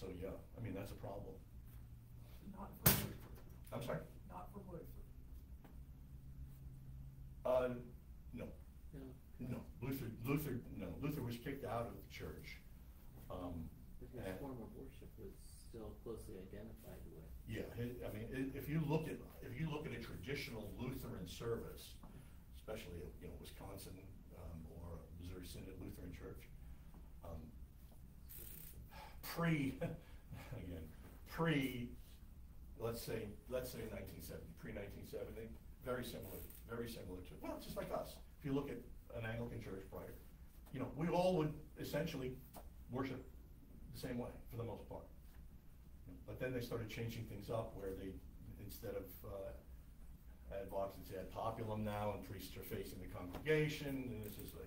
So yeah, I mean that's a problem. Not for Luther. I'm sorry? Not for Luther. No. Yeah. No. Luther was kicked out of the church. His form of worship was still closely identified with. Yeah, I mean, if you look at a traditional Lutheran service, especially Wisconsin or Missouri Synod Lutheran Church, let's say 1970, pre-1970, very similar to, well, just like us. If you look at an Anglican church prior, we all would essentially worship the same way for the most part. But then they started changing things up where they, instead of ad vox, it's ad populum now, and priests are facing the congregation, and it's just like,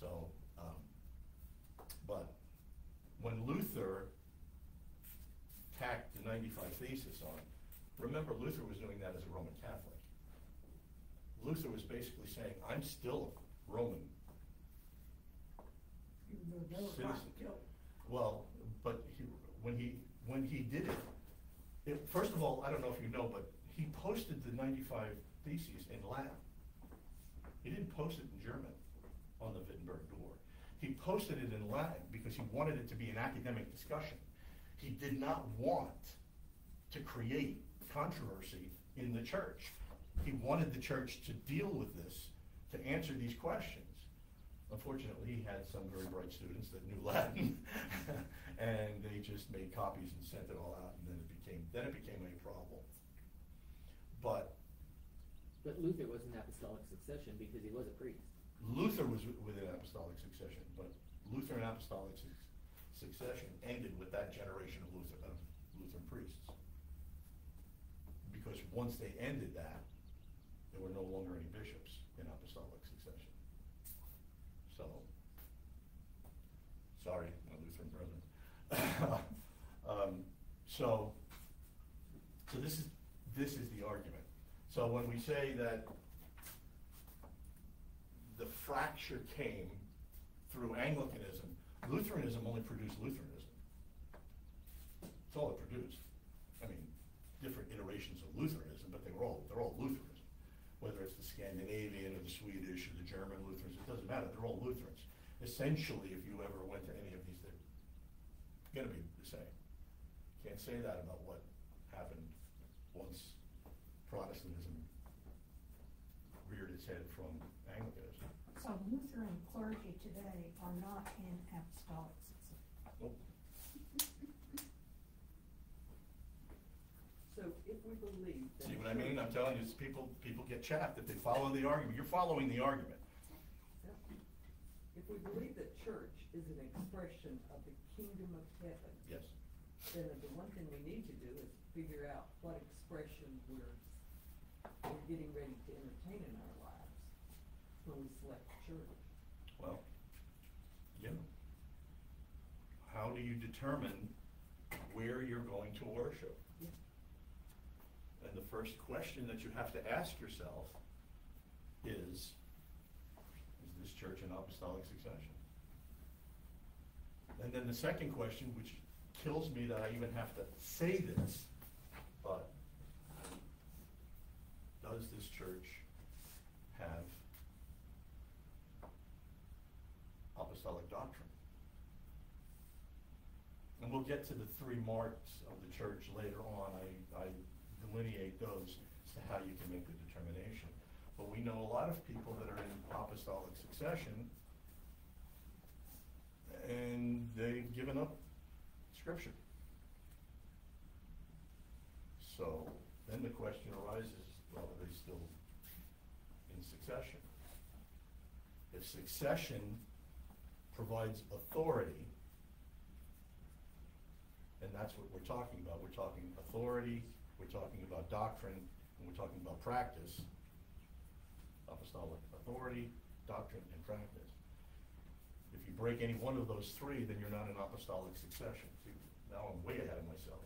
So, but when Luther tacked the 95 Thesis on, remember Luther was doing that as a Roman Catholic. Luther was basically saying, I'm still a Roman citizen. Well, but when he did it, first of all, I don't know if you know, but he posted the 95 Theses in Latin. He didn't post it in German on the Wittenberg door. He posted it in Latin because he wanted it to be an academic discussion. He did not want to create controversy in the church. He wanted the church to deal with this, to answer these questions. Unfortunately, he had some very bright students that knew Latin, and they just made copies and sent it all out, and then it became a problem. But Luther was in apostolic succession because he was a priest. Luther was within apostolic succession, but Lutheran apostolic succession ended with that generation of Lutheran priests. Because once they ended that, there were no longer any bishops in apostolic succession. So, sorry, my Lutheran brethren. So this is the argument. So when we say that the fracture came through Anglicanism, Lutheranism only produced Lutheranism. It's all it produced. I mean, different iterations of Lutheranism, but they're all Lutheranism. Whether it's the Scandinavian or the Swedish or the German Lutherans, it doesn't matter. They're all Lutherans. Essentially, if you ever went to any of these, they're going to be the same. Can't say that about what happened once Protestantism reared its head from Anglicanism. So Lutheran clergy today are not in apostolic succession. Nope. So if we believe that... See what I mean? I'm telling you, people get chaffed if they follow the argument. You're following the argument. If we believe that church is an expression of the kingdom of heaven, yes, then the one thing we need to do is figure out what expression we're getting ready to entertain in our lives when we select church. Well, yeah. How do you determine where you're going to worship? And the first question that you have to ask yourself is this church in apostolic succession? And then the second question, which kills me that I even have to say this, but does this church have apostolic doctrine? And we'll get to the three marks of the church later on. I delineate those as to how you can make the determination. But we know a lot of people that are in apostolic succession, and they've given up Scripture. So then the question arises, well, are they still in succession? If succession provides authority, and that's what we're talking about. We're talking authority, we're talking about doctrine, and we're talking about practice. Apostolic authority, doctrine, and practice. If you break any one of those three, then you're not in apostolic succession. See, now I'm way ahead of myself.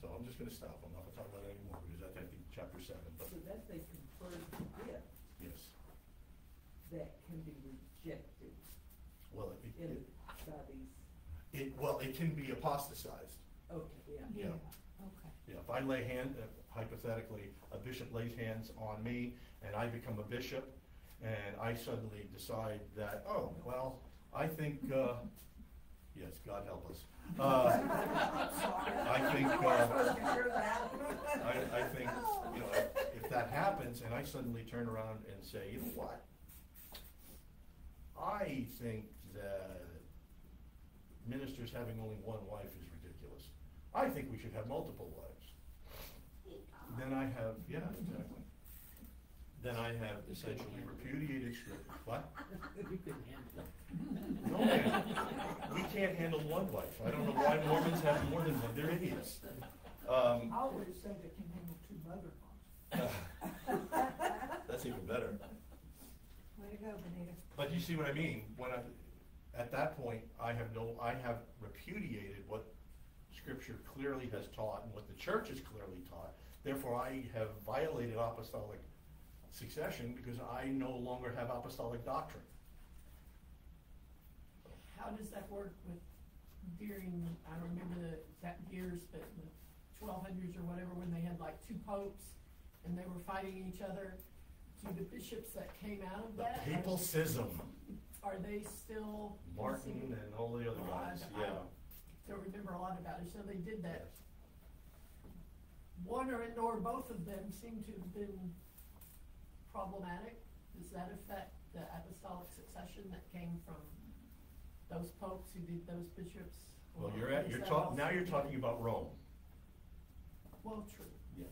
So I'm just going to stop. I'm not going to talk about it anymore because that's, I think, chapter 7. But so that's a conferred gift. Yes. That can be rejected. Well, it can be apostatized. Okay. Yeah. Yeah. Yeah. Okay. Yeah. If I lay hand, hypothetically, a bishop lays hands on me, and I become a bishop, and I suddenly decide that, oh, well, I think, yes, God help us. I think, you know, if that happens, and I suddenly turn around and say, you know what? I think that ministers having only one wife is ridiculous. I think we should have multiple wives. Then I have, yeah, exactly. Then I have essentially repudiated Scripture. What? You couldn't handle it. No, man. We can't handle one wife. I don't know why Mormons have more than one. They're idiots. I would have said they can handle two mother-in-laws. That's even better. Way to go, Benita. But you see what I mean? When at that point, I have repudiated what Scripture clearly has taught and what the church has clearly taught. Therefore, I have violated apostolic succession because I no longer have apostolic doctrine. How does that work with during, I don't remember the exact years, but the 1200s or whatever, when they had like two popes and they were fighting each other? Do the bishops that came out of that? The papal schism. Are they still Martin and all the other guys? Yeah. I don't remember a lot about it. So they did that. Yes. One or both of them seem to have been problematic. Does that affect the apostolic succession that came from those popes who did those bishops? Well, you're talking about Rome. Well, true. Yes,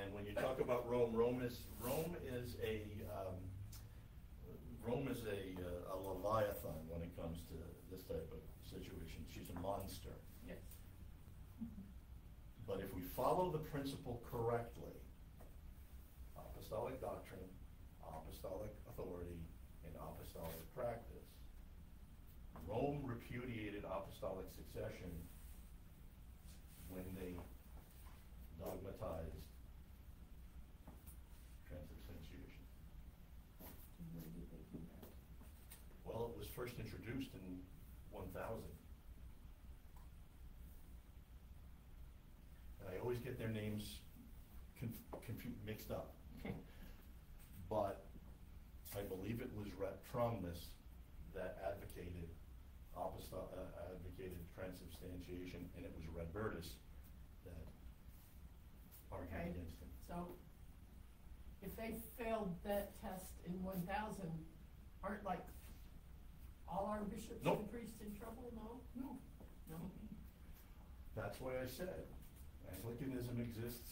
and when you talk about Rome, Rome is a leviathan when it comes to this type of situation. She's a monster. Yes. But if we follow the principle correctly, apostolic doctrine, apostolic authority, and apostolic practice. Rome repudiated apostolic succession when they dogmatized transubstantiation. When did they do that? Well, it was first introduced in 1000. And I always get their names mixed up. But I believe it was Ratramnus that advocated transubstantiation, and it was Radbertus that argued against him. So, if they failed that test in 1000, aren't like all our bishops and priests in trouble? No? No. No. That's why I said Anglicanism exists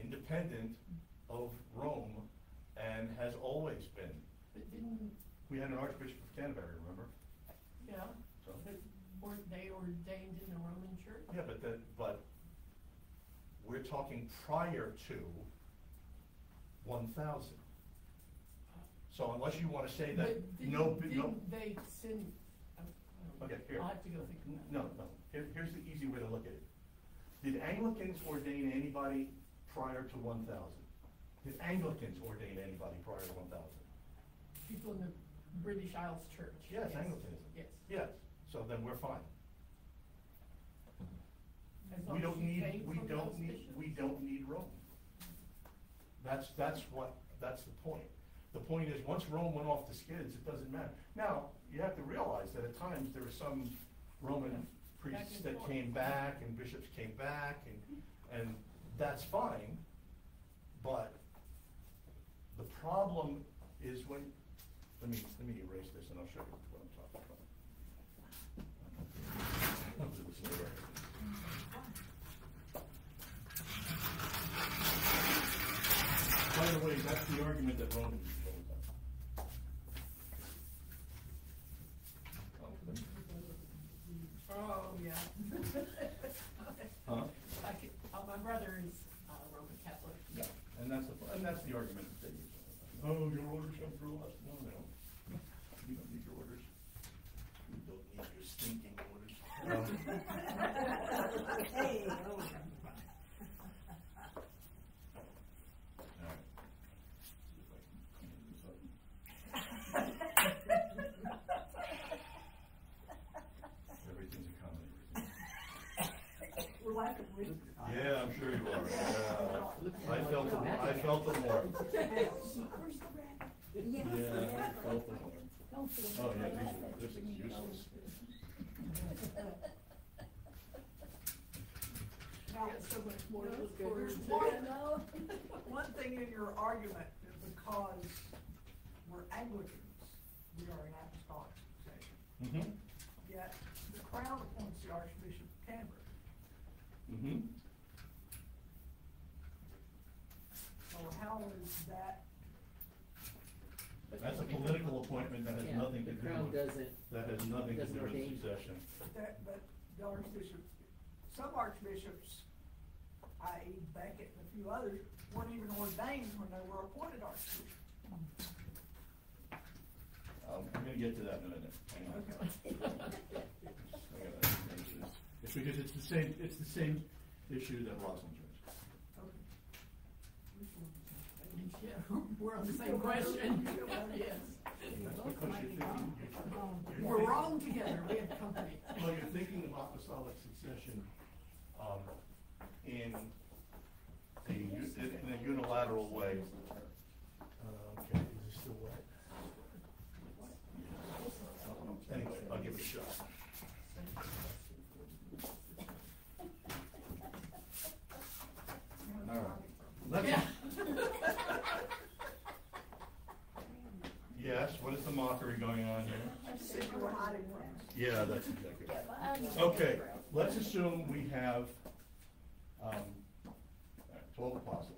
independent of Rome and has always been. But didn't we had an Archbishop of Canterbury, remember? Yeah. So. But weren't they ordained in the Roman Church? Yeah, but we're talking prior to 1000. So unless you want to say that, okay, here. I have to go think about it. Here's the easy way to look at it. Did Anglicans ordain anybody prior to 1000? Did Anglicans ordain anybody prior to 1000? People in the British Isles Church. Yes, yes. Anglicanism. Yes. Yes. So then we're fine. We don't need Rome. That's the point. The point is, once Rome went off the skids, it doesn't matter. Now, you have to realize that at times there were some Roman priests that came back and bishops came back, and that's fine. But the problem is when, let me erase this and I'll show you what I'm talking about. I'll do this later. By the way, that's the argument that Romans is going on. Oh, yeah. Huh? My brother is Roman Catholic. Yeah, and that's the argument that they use. Oh, your orders come through us. No, no. You don't need your orders. You don't need your stinking orders. Hey, yeah, I'm sure you are. Yeah. I felt the warmth. Yeah, I felt the warmth. Oh yeah, this is useless. So much more to look forward to. One thing in your argument is because we're Anglicans, we are an apostolic succession. Mm-hmm. Yet the crown appoints the Archbishop of Canterbury. Mm-hmm. So how is that? That's a political appointment that has nothing to do with succession. But the archbishop, some archbishops, i.e. Beckett and a few others, weren't even ordained when they were appointed archbishop. I'm going to get to that in a minute. Hang on. Okay. It's because it's the same issue that Roslyn raised. Yeah, we're on the same question. We're wrong together. We have company. Well, you're thinking of apostolic succession in a unilateral way. Okay, is it still wet? Anyway, I'll give it a shot. All right. Yes, what is the mockery going on here? Yeah, that's exactly right. Okay, let's assume we have 12 apostles.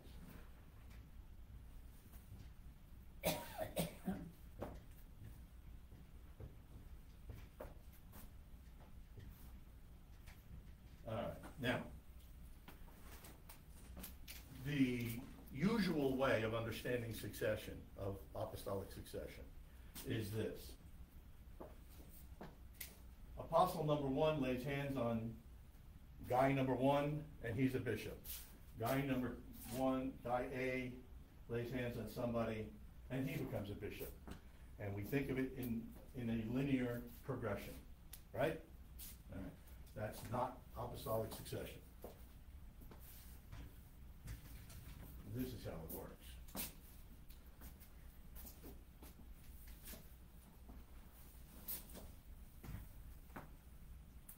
All right, now, the usual way of understanding succession, of apostolic succession, is this. Apostle number one lays hands on guy number one, and he's a bishop. Guy number one, guy A, lays hands on somebody, and he becomes a bishop. And we think of it in a linear progression, right? All right. That's not apostolic succession. This is how it works.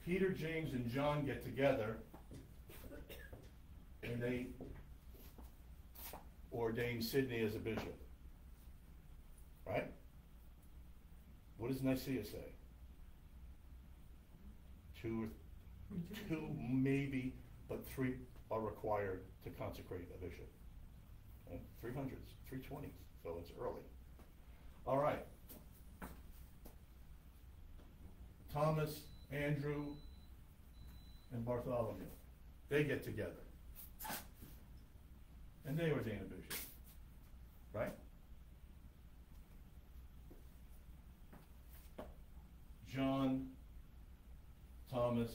Peter, James, and John get together and they ordain Sidney as a bishop. Right? What does Nicaea say? Two maybe, but three are required to consecrate a bishop. 300s, 320s, so it's early. All right. Thomas, Andrew, and Bartholomew, they get together. And they ordain a bishop, right? John Thomas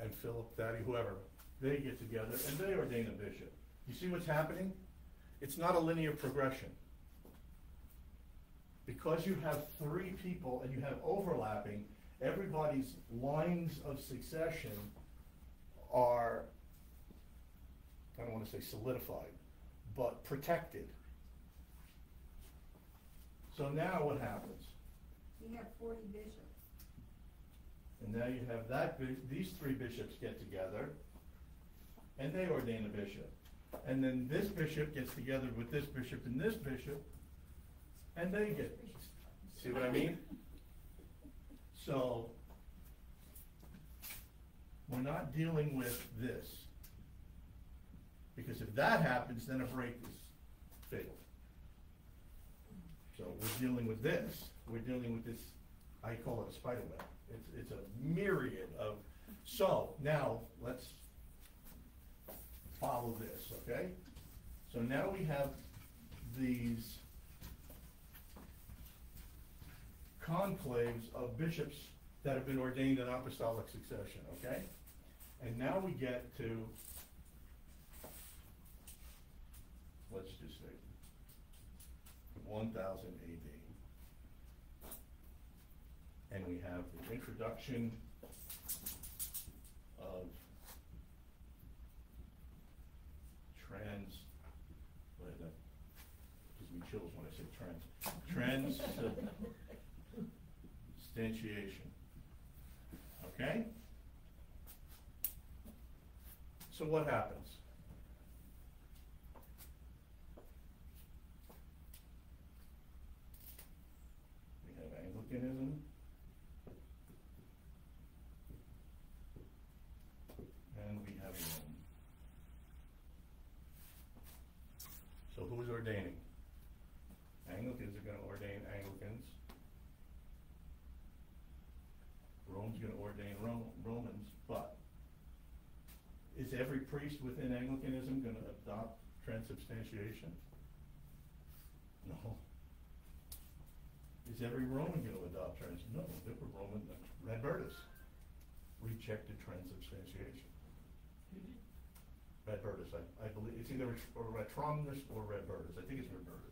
and Philip Thaddy, whoever, they get together and they ordain a bishop. You see what's happening? It's not a linear progression. Because you have three people and you have overlapping, everybody's lines of succession are, I don't want to say solidified, but protected. So now what happens? You have 40 bishops. And now you have that, these three bishops get together and they ordain a bishop. And then this bishop gets together with this bishop and this bishop, and they get, see what I mean? So we're not dealing with this, because if that happens, then a break is fatal. So we're dealing with this. We're dealing with this. I call it a spider web. It's a myriad of. So now let's follow this, okay? So now we have these conclaves of bishops that have been ordained in apostolic succession, okay? And now we get to, let's just say, 1000 AD. And we have the introduction of gives me chills when I say trans. Transsubstantiation. Okay? So what happens? We have Anglicanism. And we have Rome. So who's ordaining? Anglicans are going to ordain Anglicans. Rome's going to ordain Romans, but is every priest within Anglicanism going to adopt transubstantiation? No. Is every Roman going to adopt transubstantiation? No, they were Roman. Radbertus rejected transubstantiation. Radbertus, I believe. It's either Ratramnus or Radbertus. I think it's Radbertus.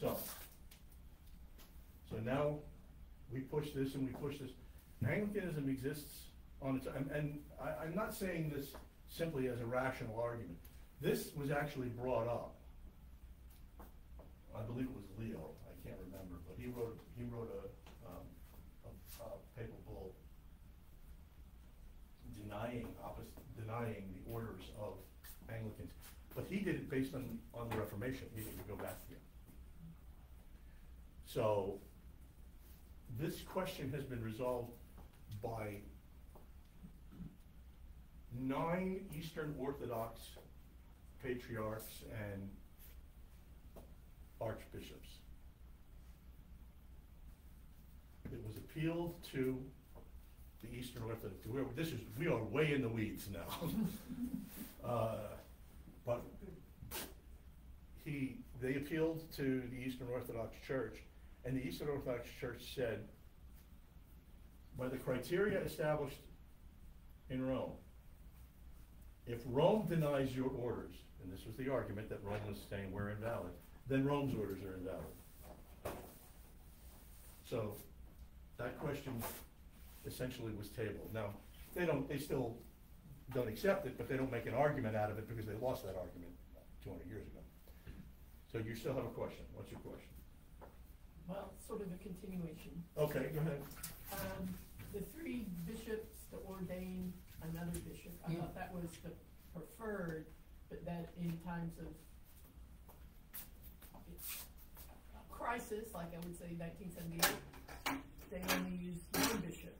So now we push this and we push this. Anglicanism exists on its own. And I'm not saying this simply as a rational argument. This was actually brought up. I believe it was Leo. I can't remember. But he wrote a papal bull denying the orders of Anglicans. But he did it based on the Reformation. He didn't go back to it. So this question has been resolved by 9 Eastern Orthodox patriarchs and archbishops. It was appealed to the Eastern Orthodox. We are way in the weeds now. But they appealed to the Eastern Orthodox Church, and the Eastern Orthodox Church said, by the criteria established in Rome, if Rome denies your orders, and this was the argument that Rome was saying we're invalid, then Rome's orders are invalid. So that question essentially was tabled. Now, they still don't accept it, but they don't make an argument out of it because they lost that argument 200 years ago. So you still have a question. What's your question? Well, sort of a continuation. Okay, go ahead. The three bishops to ordain another bishop, I thought that was the preferred, but that in times of crisis, like I would say 1978, they only use one bishop.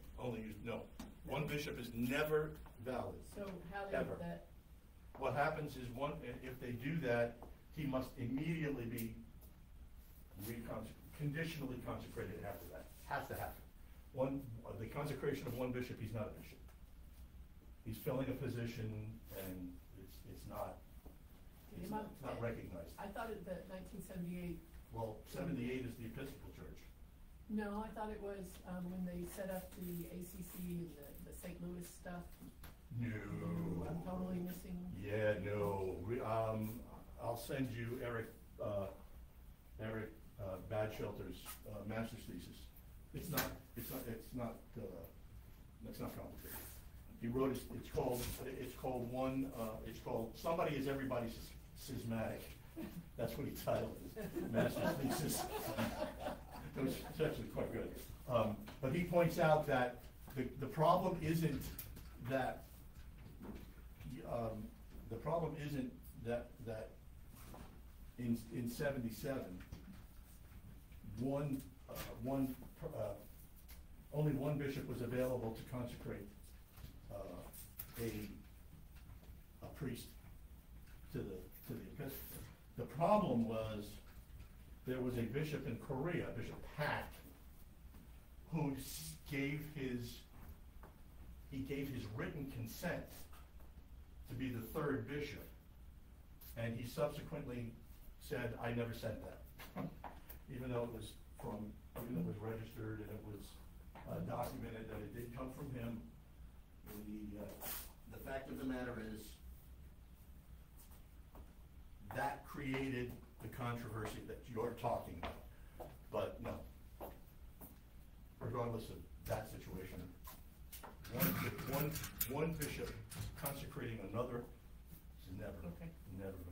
No. One bishop is never valid. So how they do that? What happens is if they do that, he must immediately be conditionally consecrated after that. Has to happen. The consecration of one bishop, he's not a bishop. He's filling a position, and it's not It's not recognized. I thought it was 1978. Well, 78 is the Episcopal Church. No, I thought it was when they set up the ACC and the St. Louis stuff. No. I'm totally missing. Yeah, no. I'll send you Eric Badshelter's master's thesis. It's not complicated. He wrote it. It's called Somebody is Everybody's Schismatic. That's what he titled his master's thesis. It was actually quite good. But he points out that the problem isn't that in 77 only one bishop was available to consecrate a priest to the episcopate. The problem was there was a bishop in Korea, Bishop Pak, who gave his written consent to be the third bishop, and he subsequently said, "I never sent that," even though it was registered and it was documented that it did come from him. The fact of the matter is that created the controversy that you're talking about. But no, regardless of that situation, one bishop consecrating another is never valid.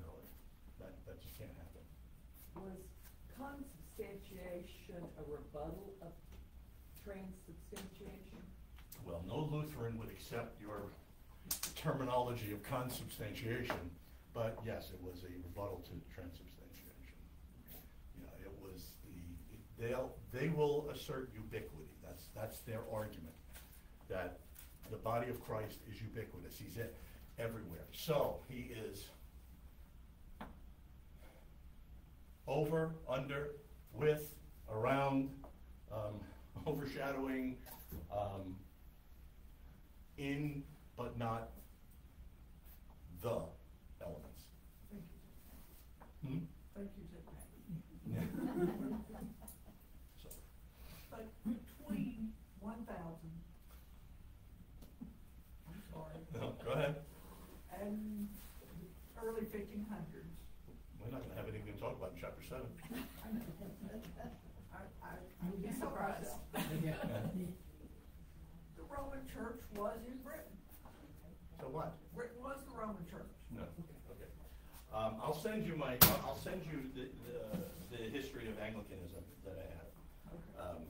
That just can't happen. Was consubstantiation a rebuttal of transubstantiation? Well, no Lutheran would accept your terminology of consubstantiation, but yes, it was a rebuttal to transubstantiation. Yeah, it was they will assert ubiquity. That's their argument, that the body of Christ is ubiquitous. He's everywhere. So he is over, under, with, around, overshadowing, in, but not the elements. Thank you. Hmm? Thank you, Jim. So. But between 1,000, I'm sorry. No, go ahead. And early 1500s. We're not going to have anything to talk about in Chapter 7. I'm be surprised. The Roman Church was in Britain. So what? Britain was the Roman Church. No. Okay. I'll send you the history of Anglicanism that I have.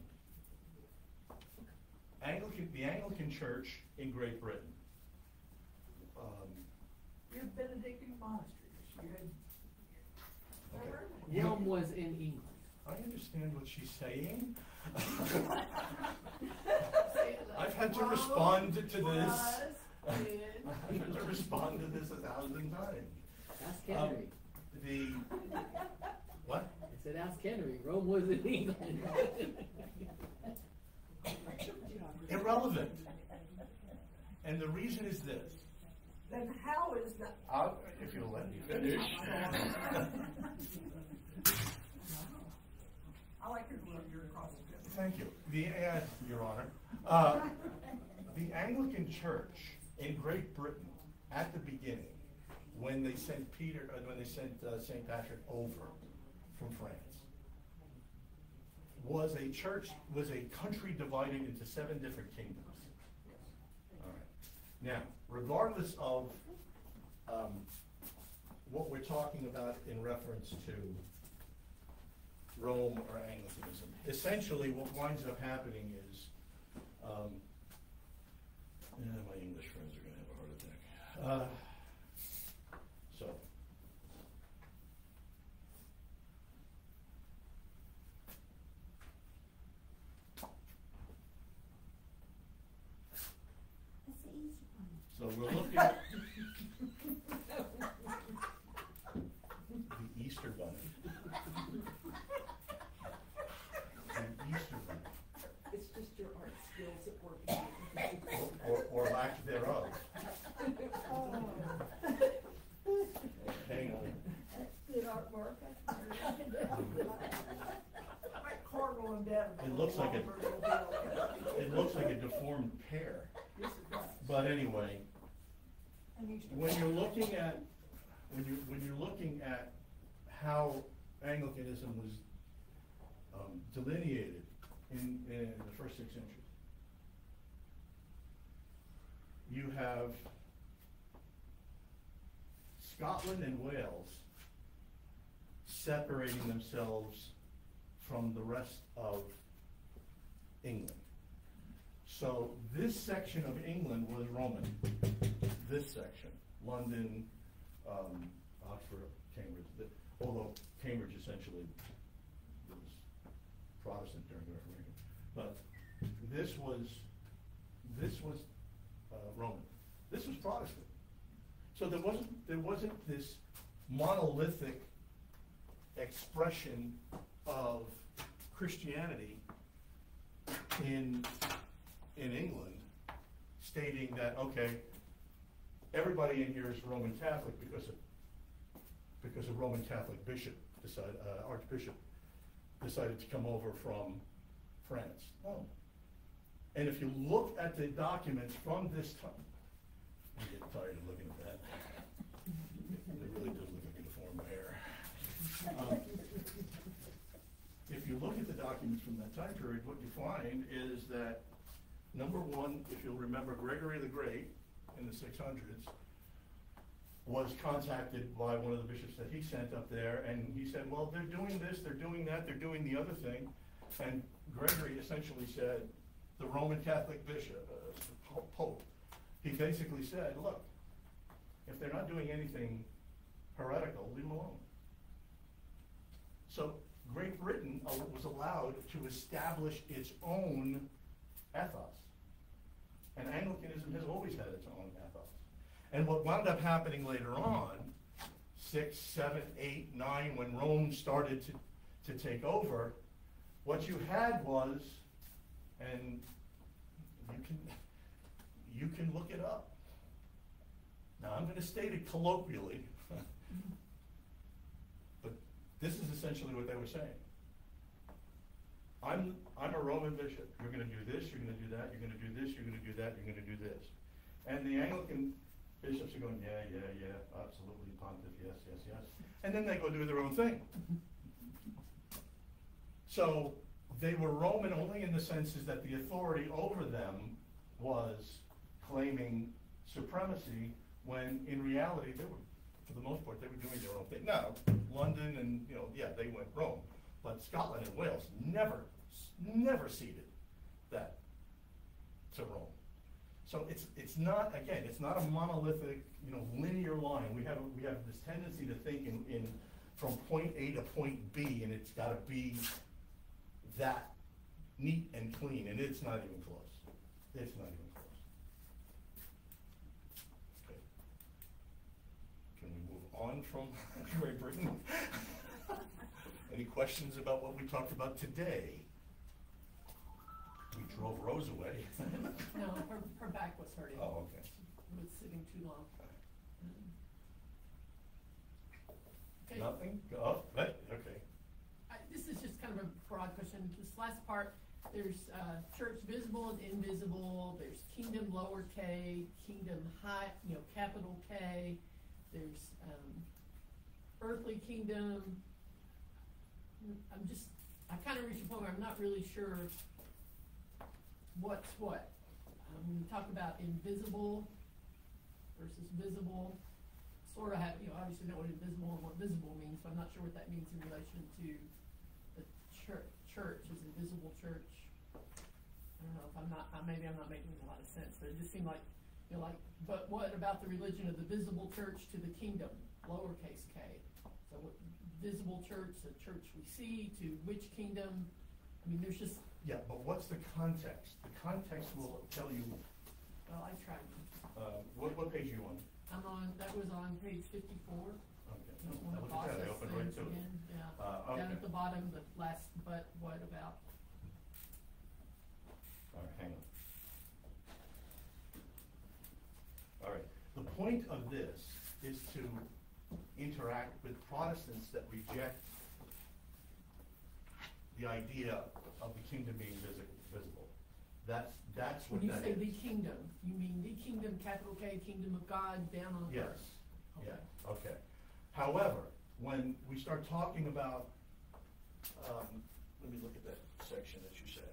Okay. The Anglican Church in Great Britain. You had Benedictine monasteries. You had. Okay. Rome was in England. I understand what she's saying. I've had to respond to this. I've had to respond to this 1,000 times. Ask Henry. What? I said ask Henry. Rome was in England. Irrelevant. And the reason is this. Then how is that? If you'll let me finish. I like your cross. Thank you, Your Honor. The Anglican Church in Great Britain, at the beginning, when they sent Saint Patrick over from France, was a country divided into 7 different kingdoms. All right. Now, regardless of what we're talking about in reference to Rome or Anglicanism, essentially what winds up happening is, my English friends are going to have a heart attack. So, that's the easy one. So we're looking at the Easter Bunny. Or lack thereof. Hang on. It looks like a deformed pear. But anyway, when you're looking at how Anglicanism was delineated in the first 6 centuries, you have Scotland and Wales separating themselves from the rest of England. So this section of England was Roman. This section, London, Oxford, Cambridge. Although Cambridge essentially was Protestant during the Reformation, but this was Roman. This was Protestant. So there wasn't this monolithic expression of Christianity in England, stating that, okay, everybody in here is Roman Catholic because a Roman Catholic archbishop decided to come over from France. Oh. And if you look at the documents from this time, I get tired of looking at that. It really does look like a deformed hair. If you look at the documents from that time period, what you find is that, number one, if you'll remember, Gregory the Great in the 600s was contacted by one of the bishops that he sent up there, and he said, well, they're doing this, they're doing that, they're doing the other thing. And Gregory essentially said, the Roman Catholic bishop, Pope, he basically said, look, if they're not doing anything heretical, leave them alone. So Great Britain was allowed to establish its own ethos. And Anglicanism has always had its own ethos. And what wound up happening later on, 6, 7, 8, 9, when Rome started to take over, what you had was, and you can look it up. Now I'm going to state it colloquially, but this is essentially what they were saying. I'm a Roman bishop. You're going to do this, you're going to do that, you're going to do this, you're going to do that, you're going to do this. And the Anglican bishops are going, yeah, yeah, yeah, absolutely, pontiff, yes, yes, yes. And then they go do their own thing. So they were Roman only in the senses that the authority over them was claiming supremacy, when in reality they were, for the most part, they were doing their own thing. Now, London and, yeah, they went Rome. But Scotland and Wales never ceded that to Rome. So it's not, again, it's not a monolithic, linear line. We have this tendency to think in from point A to point B, and it's got to be that neat and clean, and it's not even close. It's not even close. Okay. Can we move on from Great Britain? Any questions about what we talked about today? We drove Rose away. No, her back was hurting. Oh, okay. She was sitting too long. Okay. Nothing? Oh, right. Okay. This is just kind of a broad question. This last part, there's church visible and invisible. There's kingdom lower K, kingdom high, capital K. There's earthly kingdom. I kind of reached a point where I'm not really sure what's what. When you talk about invisible versus visible, sort of have, obviously know what invisible and what visible means, but I'm not sure what that means in relation to the church is invisible church. I don't know if maybe I'm not making a lot of sense, but it just seemed like, but what about the religion of the visible church to the kingdom, lowercase k? So what, visible church, the church we see, to which kingdom? I mean, there's just... Yeah, but what's the context? The context will tell you... Well, I tried. What page are you on? That was on page 54. Okay. I opened right to it. Yeah. Okay. Down at the bottom, the last but what about? All right, hang on. All right. The point of this is to interact with Protestants that reject the idea of the kingdom being visible. That's what that is. When you say the kingdom, you mean the kingdom, capital K, kingdom of God, down on earth. Yes. Okay. Yeah. Okay. However, when we start talking about, let me look at that section that you said.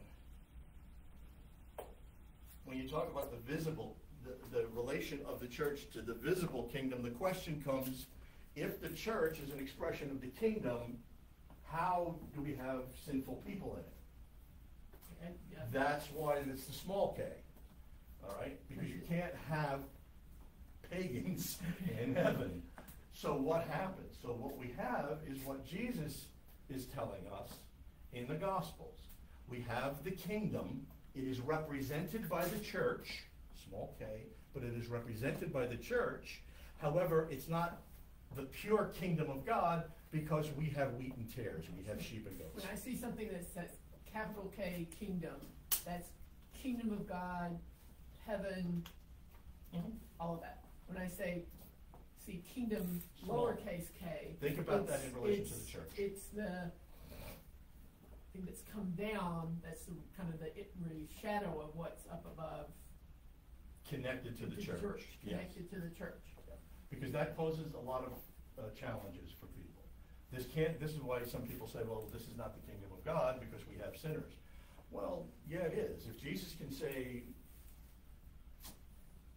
When you talk about the visible, the relation of the church to the visible kingdom, the question comes, if the church is an expression of the kingdom, how do we have sinful people in it? That's why it's the small K, all right? Because you can't have pagans in heaven. So what happens? So what we have is what Jesus is telling us in the Gospels. We have the kingdom. It is represented by the church, small K, but it is represented by the church. However, it's not the pure kingdom of God because we have wheat and tares. We have sheep and goats. When I see something that says capital K, kingdom, that's kingdom of God, heaven, all of that. When I see kingdom, lowercase k, think about that in relation to the church. It's the thing that's come down, that's the, kind of the shadow of what's up above. Connected to the church. Connected to the church. Yeah. Because that poses a lot of challenges for people. This is why some people say, well, this is not the kingdom of God because we have sinners. Well, yeah, it is. If Jesus can say,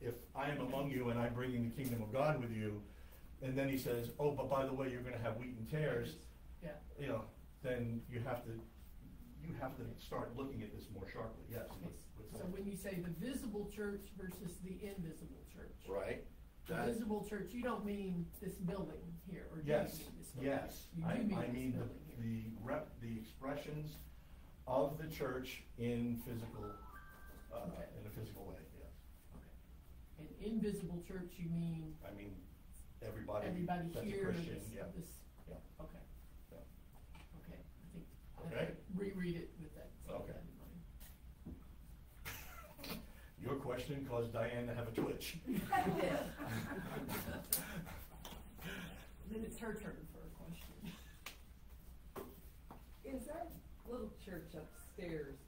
if I am among you and I'm bringing the kingdom of God with you, and then he says, oh, but by the way, you're going to have wheat and tares, yeah. You know, then you have to start looking at this more sharply. Yes. So when you say the visible church versus the invisible church. Right. The visible church, you don't mean this building here, or do you mean this building? Yes, I mean the expressions of the church in physical, in a physical way. Yes. Okay. An invisible church, you mean? I mean everybody that's here. A Christian, yeah. Okay. Yeah. Okay. Reread it with that. Okay. Your question caused Diane to have a twitch. Then it's her turn for a question. Is our little church upstairs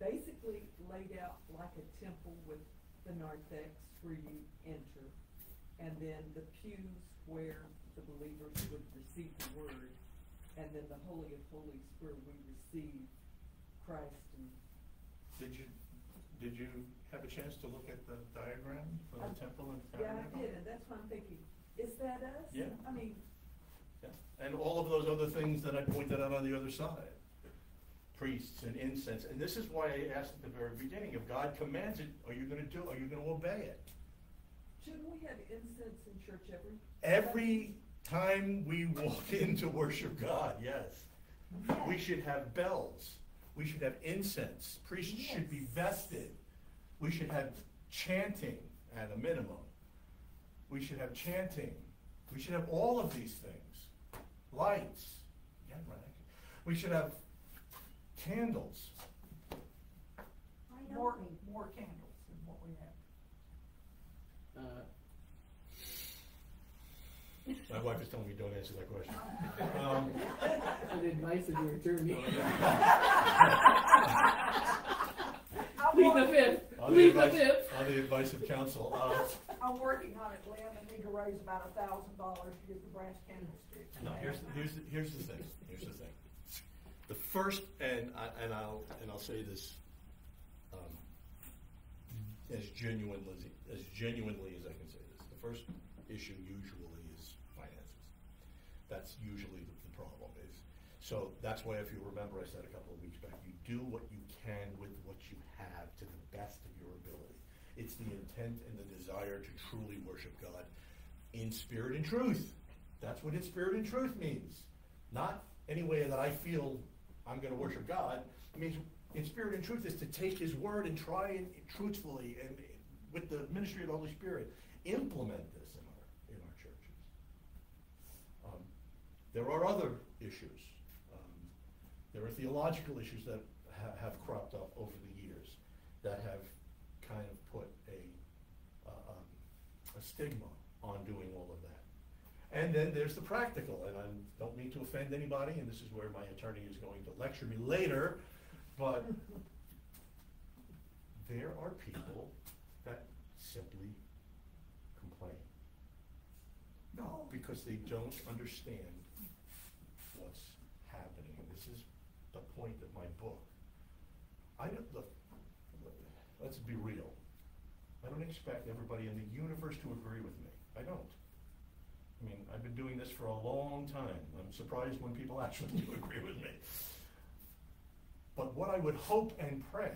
basically laid out like a temple with the narthex where you enter, and then the pews where the believers would receive the word, and then the Holy of Holies where we receive Christ? And Did you have a chance to look at the diagram for the temple? And I did, and that's what I'm thinking. Is that us? Yeah. I mean. Yeah. And all of those other things that I pointed out on the other side. Priests and incense. And this is why I asked at the very beginning, if God commands it, are you going to do it? Are you going to obey it? Shouldn't we have incense in church every time we walk in to worship God, yes. We should have bells. We should have incense. Priests should be vested. We should have chanting at a minimum. We should have chanting. We should have all of these things. Lights. Yeah, right. We should have candles. More candles than what we have. My wife is telling me don't answer that question. An advice of your attorney. Leave the fifth. On the advice of counsel. I'm working on it, Lynn. I need to raise about $1,000 to get the brass candlestick. No, here's the thing. The first, and I'll say this as genuinely as I can say this. The first issue usually. That's usually the problem is. So that's why, if you remember, I said a couple of weeks back, you do what you can with what you have to the best of your ability. It's the intent and the desire to truly worship God in spirit and truth. That's what in spirit and truth means. Not any way that I feel I'm going to worship God. It means in spirit and truth is to take his word and try and truthfully and with the ministry of the Holy Spirit implement this. There are other issues. There are theological issues that have cropped up over the years that have kind of put a stigma on doing all of that. And then there's the practical, and I don't mean to offend anybody, and this is where my attorney is going to lecture me later, but there are people that simply complain. No, because they don't understand what's happening. This is the point of my book. I don't, look, let's be real. I don't expect everybody in the universe to agree with me. I don't. I mean, I've been doing this for a long time. I'm surprised when people actually do agree with me. But what I would hope and pray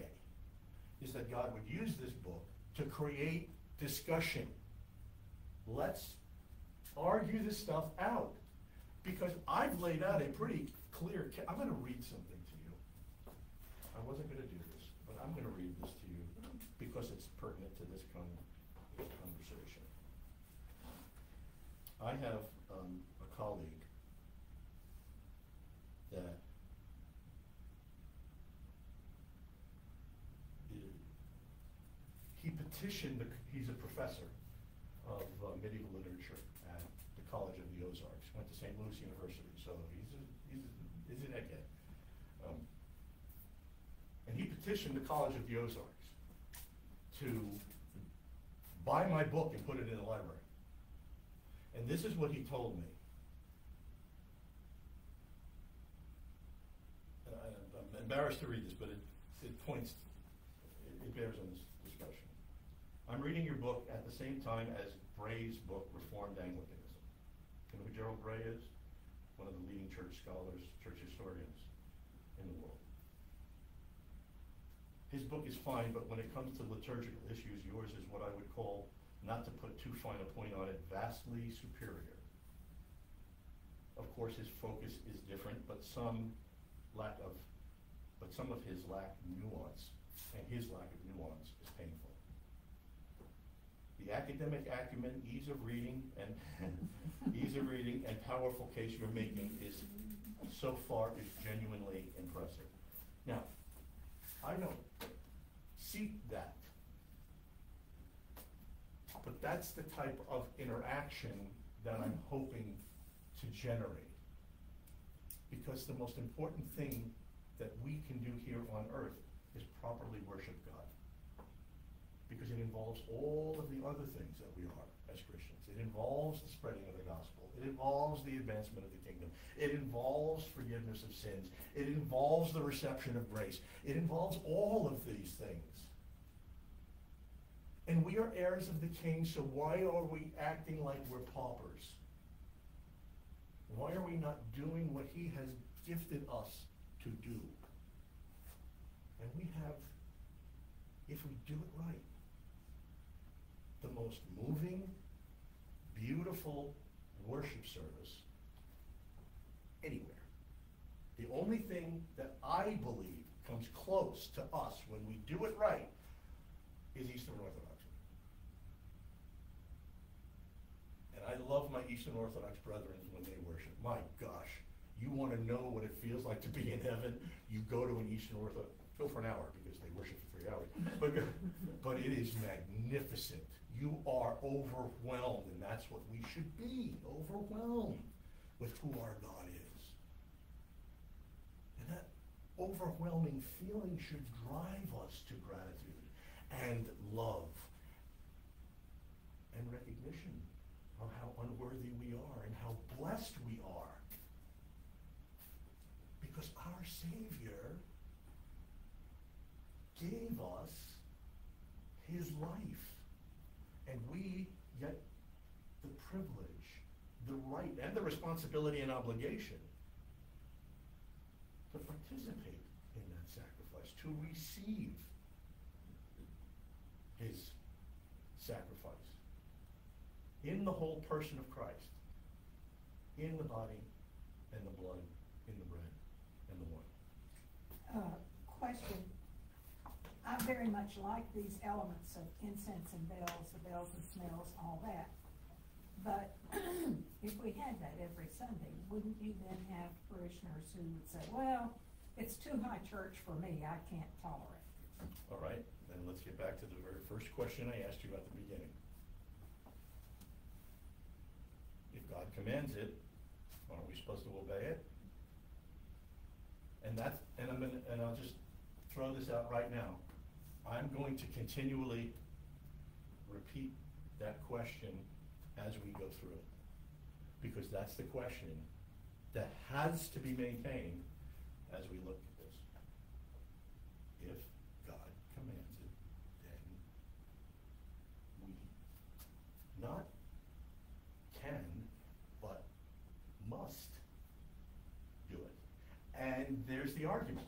is that God would use this book to create discussion. Let's argue this stuff out, because I've laid out a pretty clear, I'm going to read something to you. I wasn't going to do this, but I'm going to read this to you because it's pertinent to this conversation. I have a colleague that he petitioned, he's a professor of medieval literature at the College of the Ozarks, went to St. Louis University, so he's an egghead. And he petitioned the College of the Ozarks to buy my book and put it in the library. And this is what he told me. I'm embarrassed to read this, but it points, it bears on this discussion. I'm reading your book at the same time as Bray's book, Reformed Anglicanism. You know who Gerald Bray is? One of the leading church scholars, church historians in the world. His book is fine, but when it comes to liturgical issues, yours is what I would call, not to put too fine a point on it, vastly superior. Of course, his focus is different, but his lack of nuance is painful. The academic acumen, ease of reading, and powerful case you're making is so far is genuinely impressive. Now, I don't seek that. But that's the type of interaction that I'm hoping to generate. Because the most important thing that we can do here on earth is properly worship God. Because it involves all of the other things that we are as Christians. It involves the spreading of the gospel. It involves the advancement of the kingdom. It involves forgiveness of sins. It involves the reception of grace. It involves all of these things. And we are heirs of the king, so why are we acting like we're paupers? Why are we not doing what he has gifted us to do? And we have, if we do it right, the most moving, beautiful worship service anywhere. The only thing that I believe comes close to us when we do it right is Eastern Orthodox. And I love my Eastern Orthodox brethren when they worship. My gosh, you want to know what it feels like to be in heaven? You go to an Eastern Orthodox, go for an hour because they worship for 3 hours, but it is magnificent. You are overwhelmed, and that's what we should be, overwhelmed with who our God is. And that overwhelming feeling should drive us to gratitude and love and recognition of how unworthy we are and how blessed we are, because our Savior gave us his life, and we get the privilege, the right, and the responsibility and obligation to participate in that sacrifice, to receive his sacrifice in the whole person of Christ, in the body and the blood, in the bread and the wine. Question. I very much like these elements of incense and bells, the bells and smells, all that. But if we had that every Sunday, wouldn't you then have parishioners who would say, well, it's too high church for me, I can't tolerate it? All right. And let's get back to the very first question I asked you at the beginning. If God commands it, aren't we supposed to obey it? And I'll just throw this out right now. I'm going to continually repeat that question as we go through it, because that's the question that has to be maintained as we look at this. If God commands it, then we not can, but must do it. And there's the argument.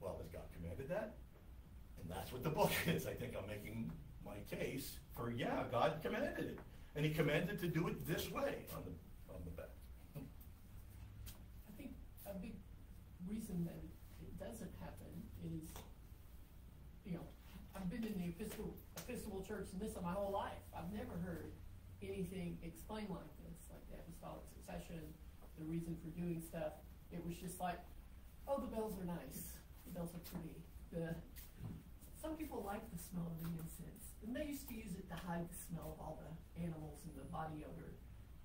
Well, has God commanded that? And that's what the book is. I think I'm making my case for, yeah, God commanded it. And he commanded to do it this way on the back. I think a big reason that it doesn't happen is, you know, I've been in the Episcopal Church and this my whole life. I've never heard anything explained like this, like the apostolic succession, the reason for doing stuff. It was just like, oh, the bells are nice. The bells are pretty. Some people like the smell of the incense. And they used to use it to hide the smell of all the animals and the body odor.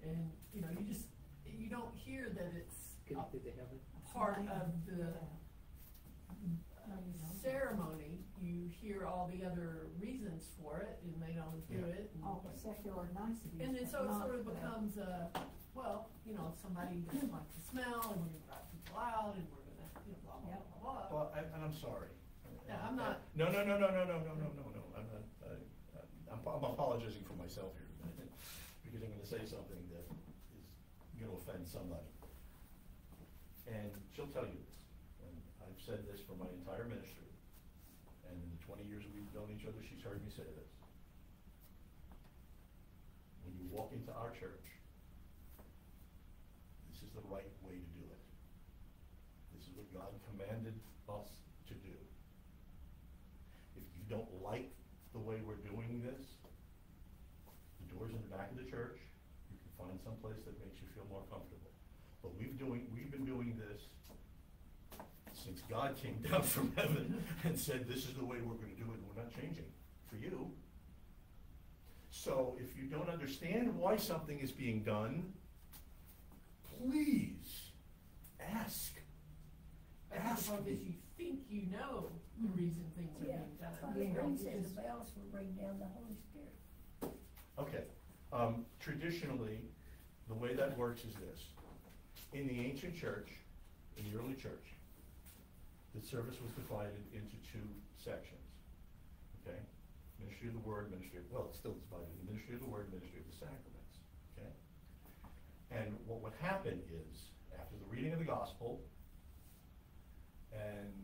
And, you know, you don't hear that it's connected to heaven. Part of the ceremony. You hear all the other reasons for it, and they don't do it. And all the secular niceties. And then so it sort of becomes a, well, you know, somebody doesn't like the smell, and we're going to drive people out, and we're going to, you know, blah, blah, blah, blah. Well, I'm sorry. Yeah, I'm not. No. I'm apologizing for myself here because I'm going to say something that is going to offend somebody. And she'll tell you this. And I've said this for my entire ministry. And in the 20 years we've known each other, she's heard me say this. When you walk into our church, this is the right way to do it. This is what God commanded us to do. If you don't like the way we're doing this, the doors in the back of the church, you can find some place that makes you feel more comfortable. But we've been doing this since God came down from heaven and said, this is the way we're going to do it, and we're not changing for you. So if you don't understand why something is being done, please ask. Ask me. Think you know the reason things are being done. The bells will bring down the Holy Spirit. Okay. Traditionally, the way that works is this. In the ancient church, in the early church, the service was divided into two sections. Okay? Ministry of the Word, Ministry of, well, it's still divided. The Ministry of the Word, Ministry of the Sacraments. Okay? And what would happen is, after the reading of the Gospel, and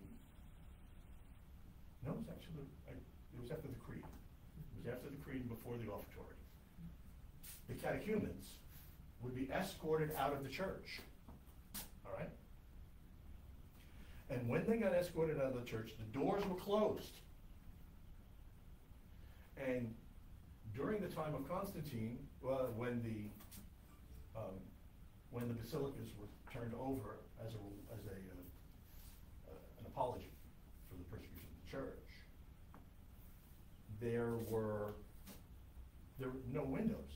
no, it was actually, it was after the creed. It was after the creed and before the offertory. The catechumens would be escorted out of the church, all right? And when they got escorted out of the church, the doors were closed. And during the time of Constantine, well, when the basilicas were turned over as an apology for the persecution of the church, there were no windows.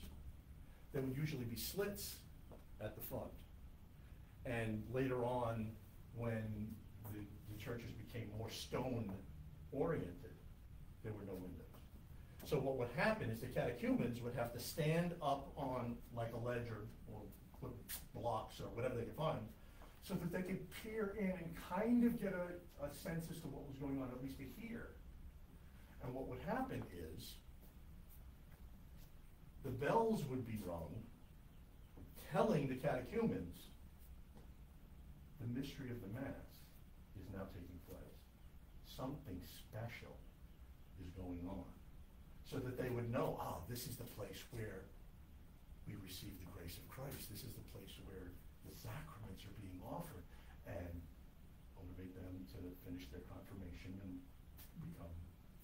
There would usually be slits at the front. And later on, when the churches became more stone-oriented, there were no windows. So what would happen is the catechumens would have to stand up on like a ledge or put blocks or whatever they could find, so that they could peer in and kind of get a sense as to what was going on, at least to hear. And what would happen is the bells would be rung, telling the catechumens the mystery of the Mass is now taking place. Something special is going on. So that they would know, ah, this is the place where we receive the grace of Christ. This is the place where the sacraments are being offered, and motivate them to finish their confirmation and become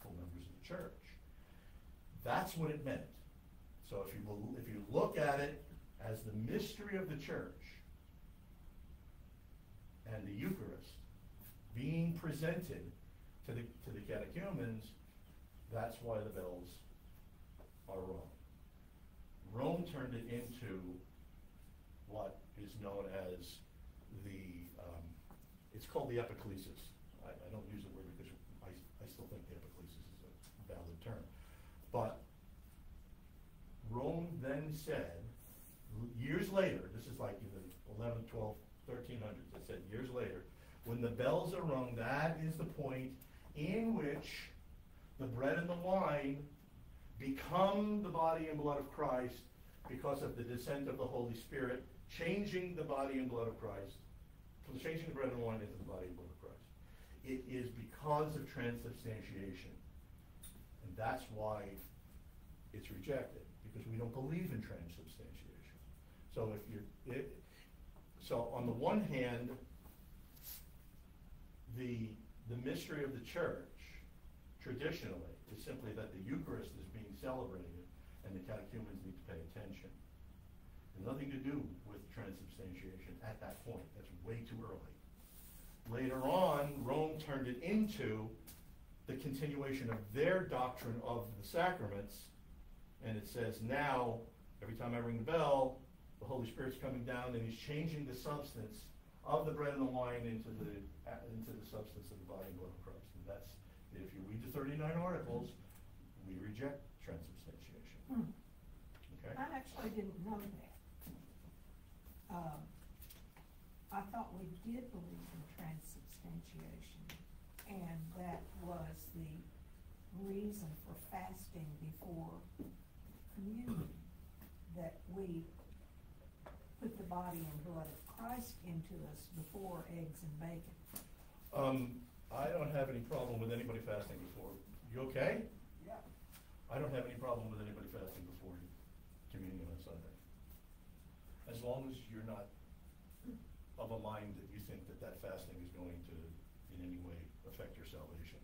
full members of the church. That's what it meant. So if you look at it as the mystery of the church and the Eucharist being presented to the catechumens, that's why the bells are rung. Rome turned it into what is known as it's called the epiclesis. I don't use the word because or wrong, that is the point in which the bread and the wine become the body and blood of Christ because of the descent of the Holy Spirit, changing the body and blood of Christ, changing the bread and wine into the body and blood of Christ. It is because of transubstantiation. And that's why it's rejected, because we don't believe in transubstantiation. So if you're, so on the one hand, the mystery of the church traditionally is simply that the Eucharist is being celebrated and the catechumens need to pay attention. It has nothing to do with transubstantiation at that point. That's way too early. Later on, Rome turned it into the continuation of their doctrine of the sacraments, and it says now, every time I ring the bell, the Holy Spirit's coming down and he's changing the substance of the bread and the wine into the substance of the body and blood of Christ. And that's, if you read the 39 articles, we reject transubstantiation. Okay? I actually didn't know that. I thought we did believe in transubstantiation, and that was the reason for fasting before communion, that we put the body and blood of Christ into us before eggs and bacon. I don't have any problem with anybody fasting before. You okay? Yeah. I don't have any problem with anybody fasting before communion on Sunday. As long as you're not of a mind that you think that that fasting is going to in any way affect your salvation.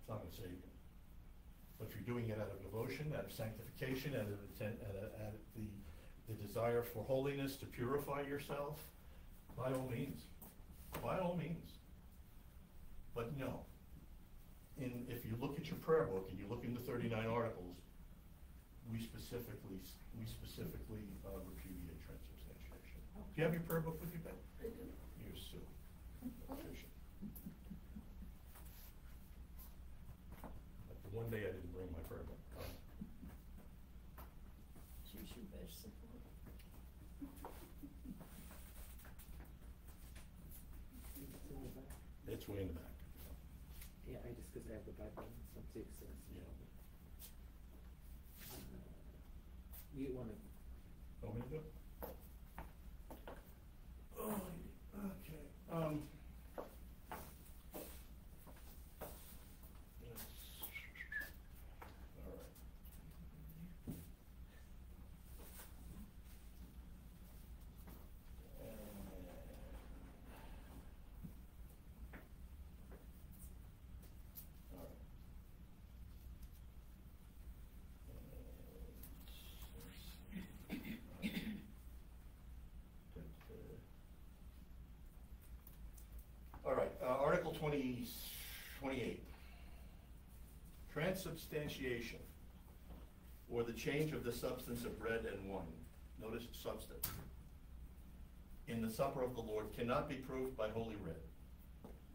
It's not going to save you. But if you're doing it out of devotion, out of sanctification, out of intent, out of the desire for holiness to purify yourself, by all means. By all means. But no. If you look at your prayer book and you look in the 39 articles, we specifically repudiate transubstantiation. Do you have your prayer book with you, Ben? I do. You're silly. Like the one day I didn't bring my prayer book. Choose your best support. It's way in the back. Yeah, I just because I have the background, some success. Yeah. You want to? Want me to do it? Oh, okay. All right. Article 28, transubstantiation, or the change of the substance of bread and wine. Notice substance. In the supper of the Lord cannot be proved by Holy Writ,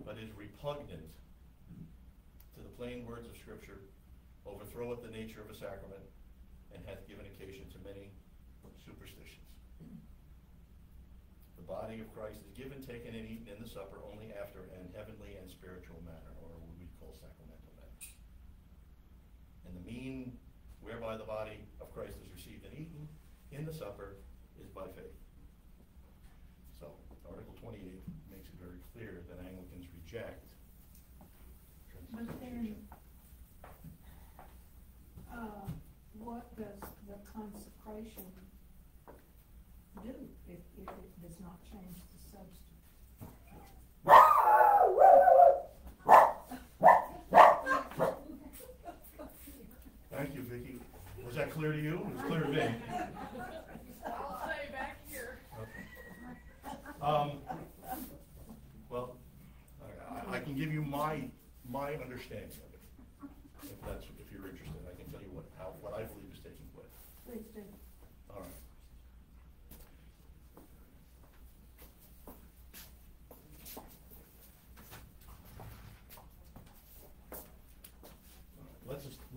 but is repugnant to the plain words of Scripture, overthroweth the nature of a sacrament, and hath given occasion to many superstitions. The body of Christ is given, taken, and eaten in the supper only after an heavenly and spiritual manner, or what we call sacramental manner. And the mean whereby the body of Christ is received and eaten in the supper is by faith. So, Article 28 makes it very clear that Anglicans reject transubstantiation. But then, what does the consecration do if it does not change the substance? Thank you, Vicki. Was that clear to you? It was clear to me. I'll stay back here. Okay. Well, I can give you my understanding of it, if you're interested. I can tell you what I believe is taking place. Please do. All right.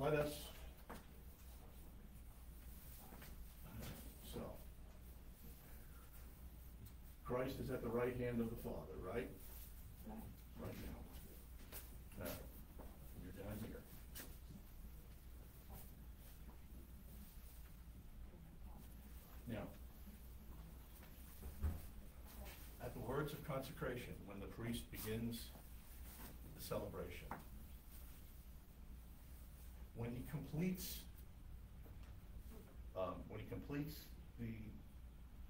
Let us. So, Christ is at the right hand of the Father, right? words of consecration when the priest begins the celebration. When he completes the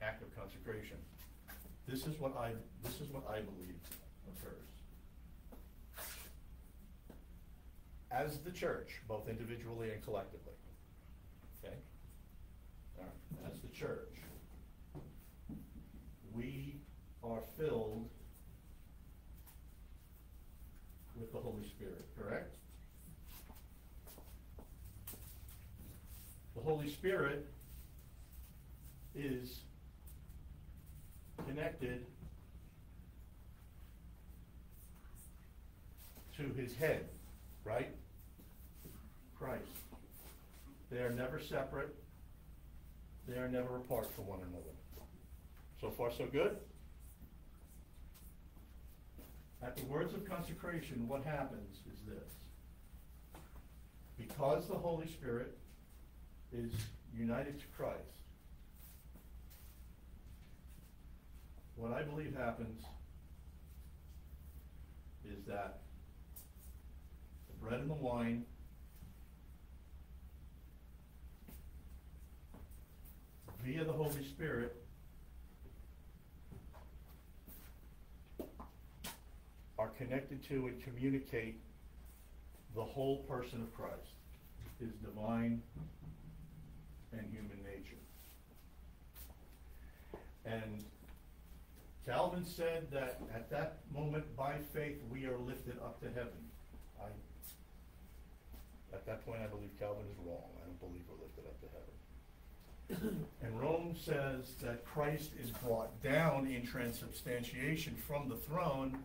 act of consecration, this is what I believe occurs. As the church, both individually and collectively. Okay? All right. As the church, we are filled with the Holy Spirit, correct? The Holy Spirit is connected to his head, right? Christ. They are never separate. They are never apart from one another. So far, so good? At the words of consecration, what happens is this. Because the Holy Spirit is united to Christ, what I believe happens is that the bread and the wine via the Holy Spirit are connected to and communicate the whole person of Christ, his divine and human nature. And Calvin said that at that moment, by faith, we are lifted up to heaven. At that point, I believe Calvin is wrong. I don't believe we're lifted up to heaven. And Rome says that Christ is brought down in transubstantiation from the throne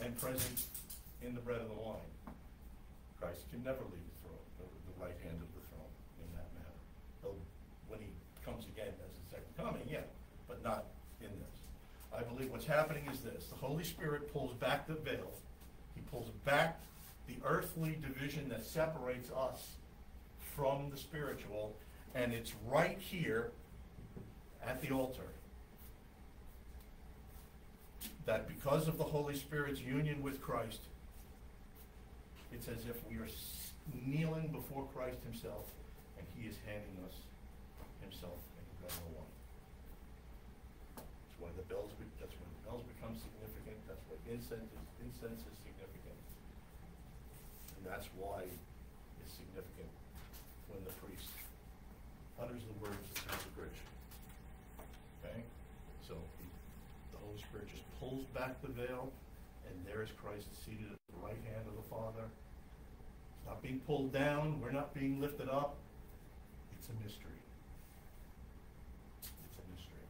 and present in the bread and the wine. Christ can never leave the throne, the right hand of the throne in that matter. He'll, when he comes again as the second coming, yeah, but not in this. I believe what's happening is this. The Holy Spirit pulls back the veil. He pulls back the earthly division that separates us from the spiritual, and it's right here at the altar. That because of the Holy Spirit's union with Christ, it's as if we are kneeling before Christ himself, and he is handing us himself in the bread and the wine. That's why the bells become significant. That's why incense is significant. And that's why it's significant when the priest utters the words of consecration. Okay? So Holy Spirit just pulls back the veil, and there is Christ seated at the right hand of the Father. It's not being pulled down. We're not being lifted up. It's a mystery. It's a mystery.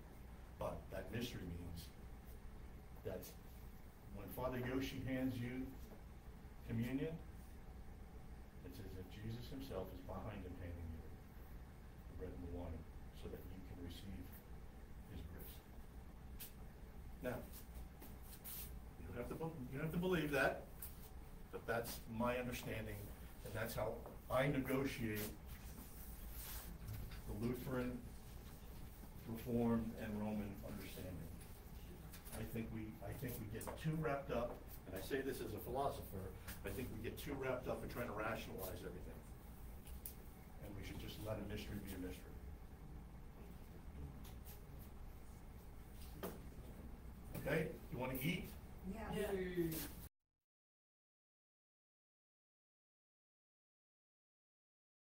But that mystery means that when Father Yoshi hands you communion, it's as if Jesus himself is behind him handing you the bread and the wine so that you can receive. Now, you don't have to believe that, but that's my understanding, and that's how I negotiate the Lutheran, Reformed, and Roman understanding. I think we get too wrapped up, and I say this as a philosopher. I think we get too wrapped up in trying to rationalize everything, and we should just let a mystery be a mystery. Okay, you want to eat? Yeah.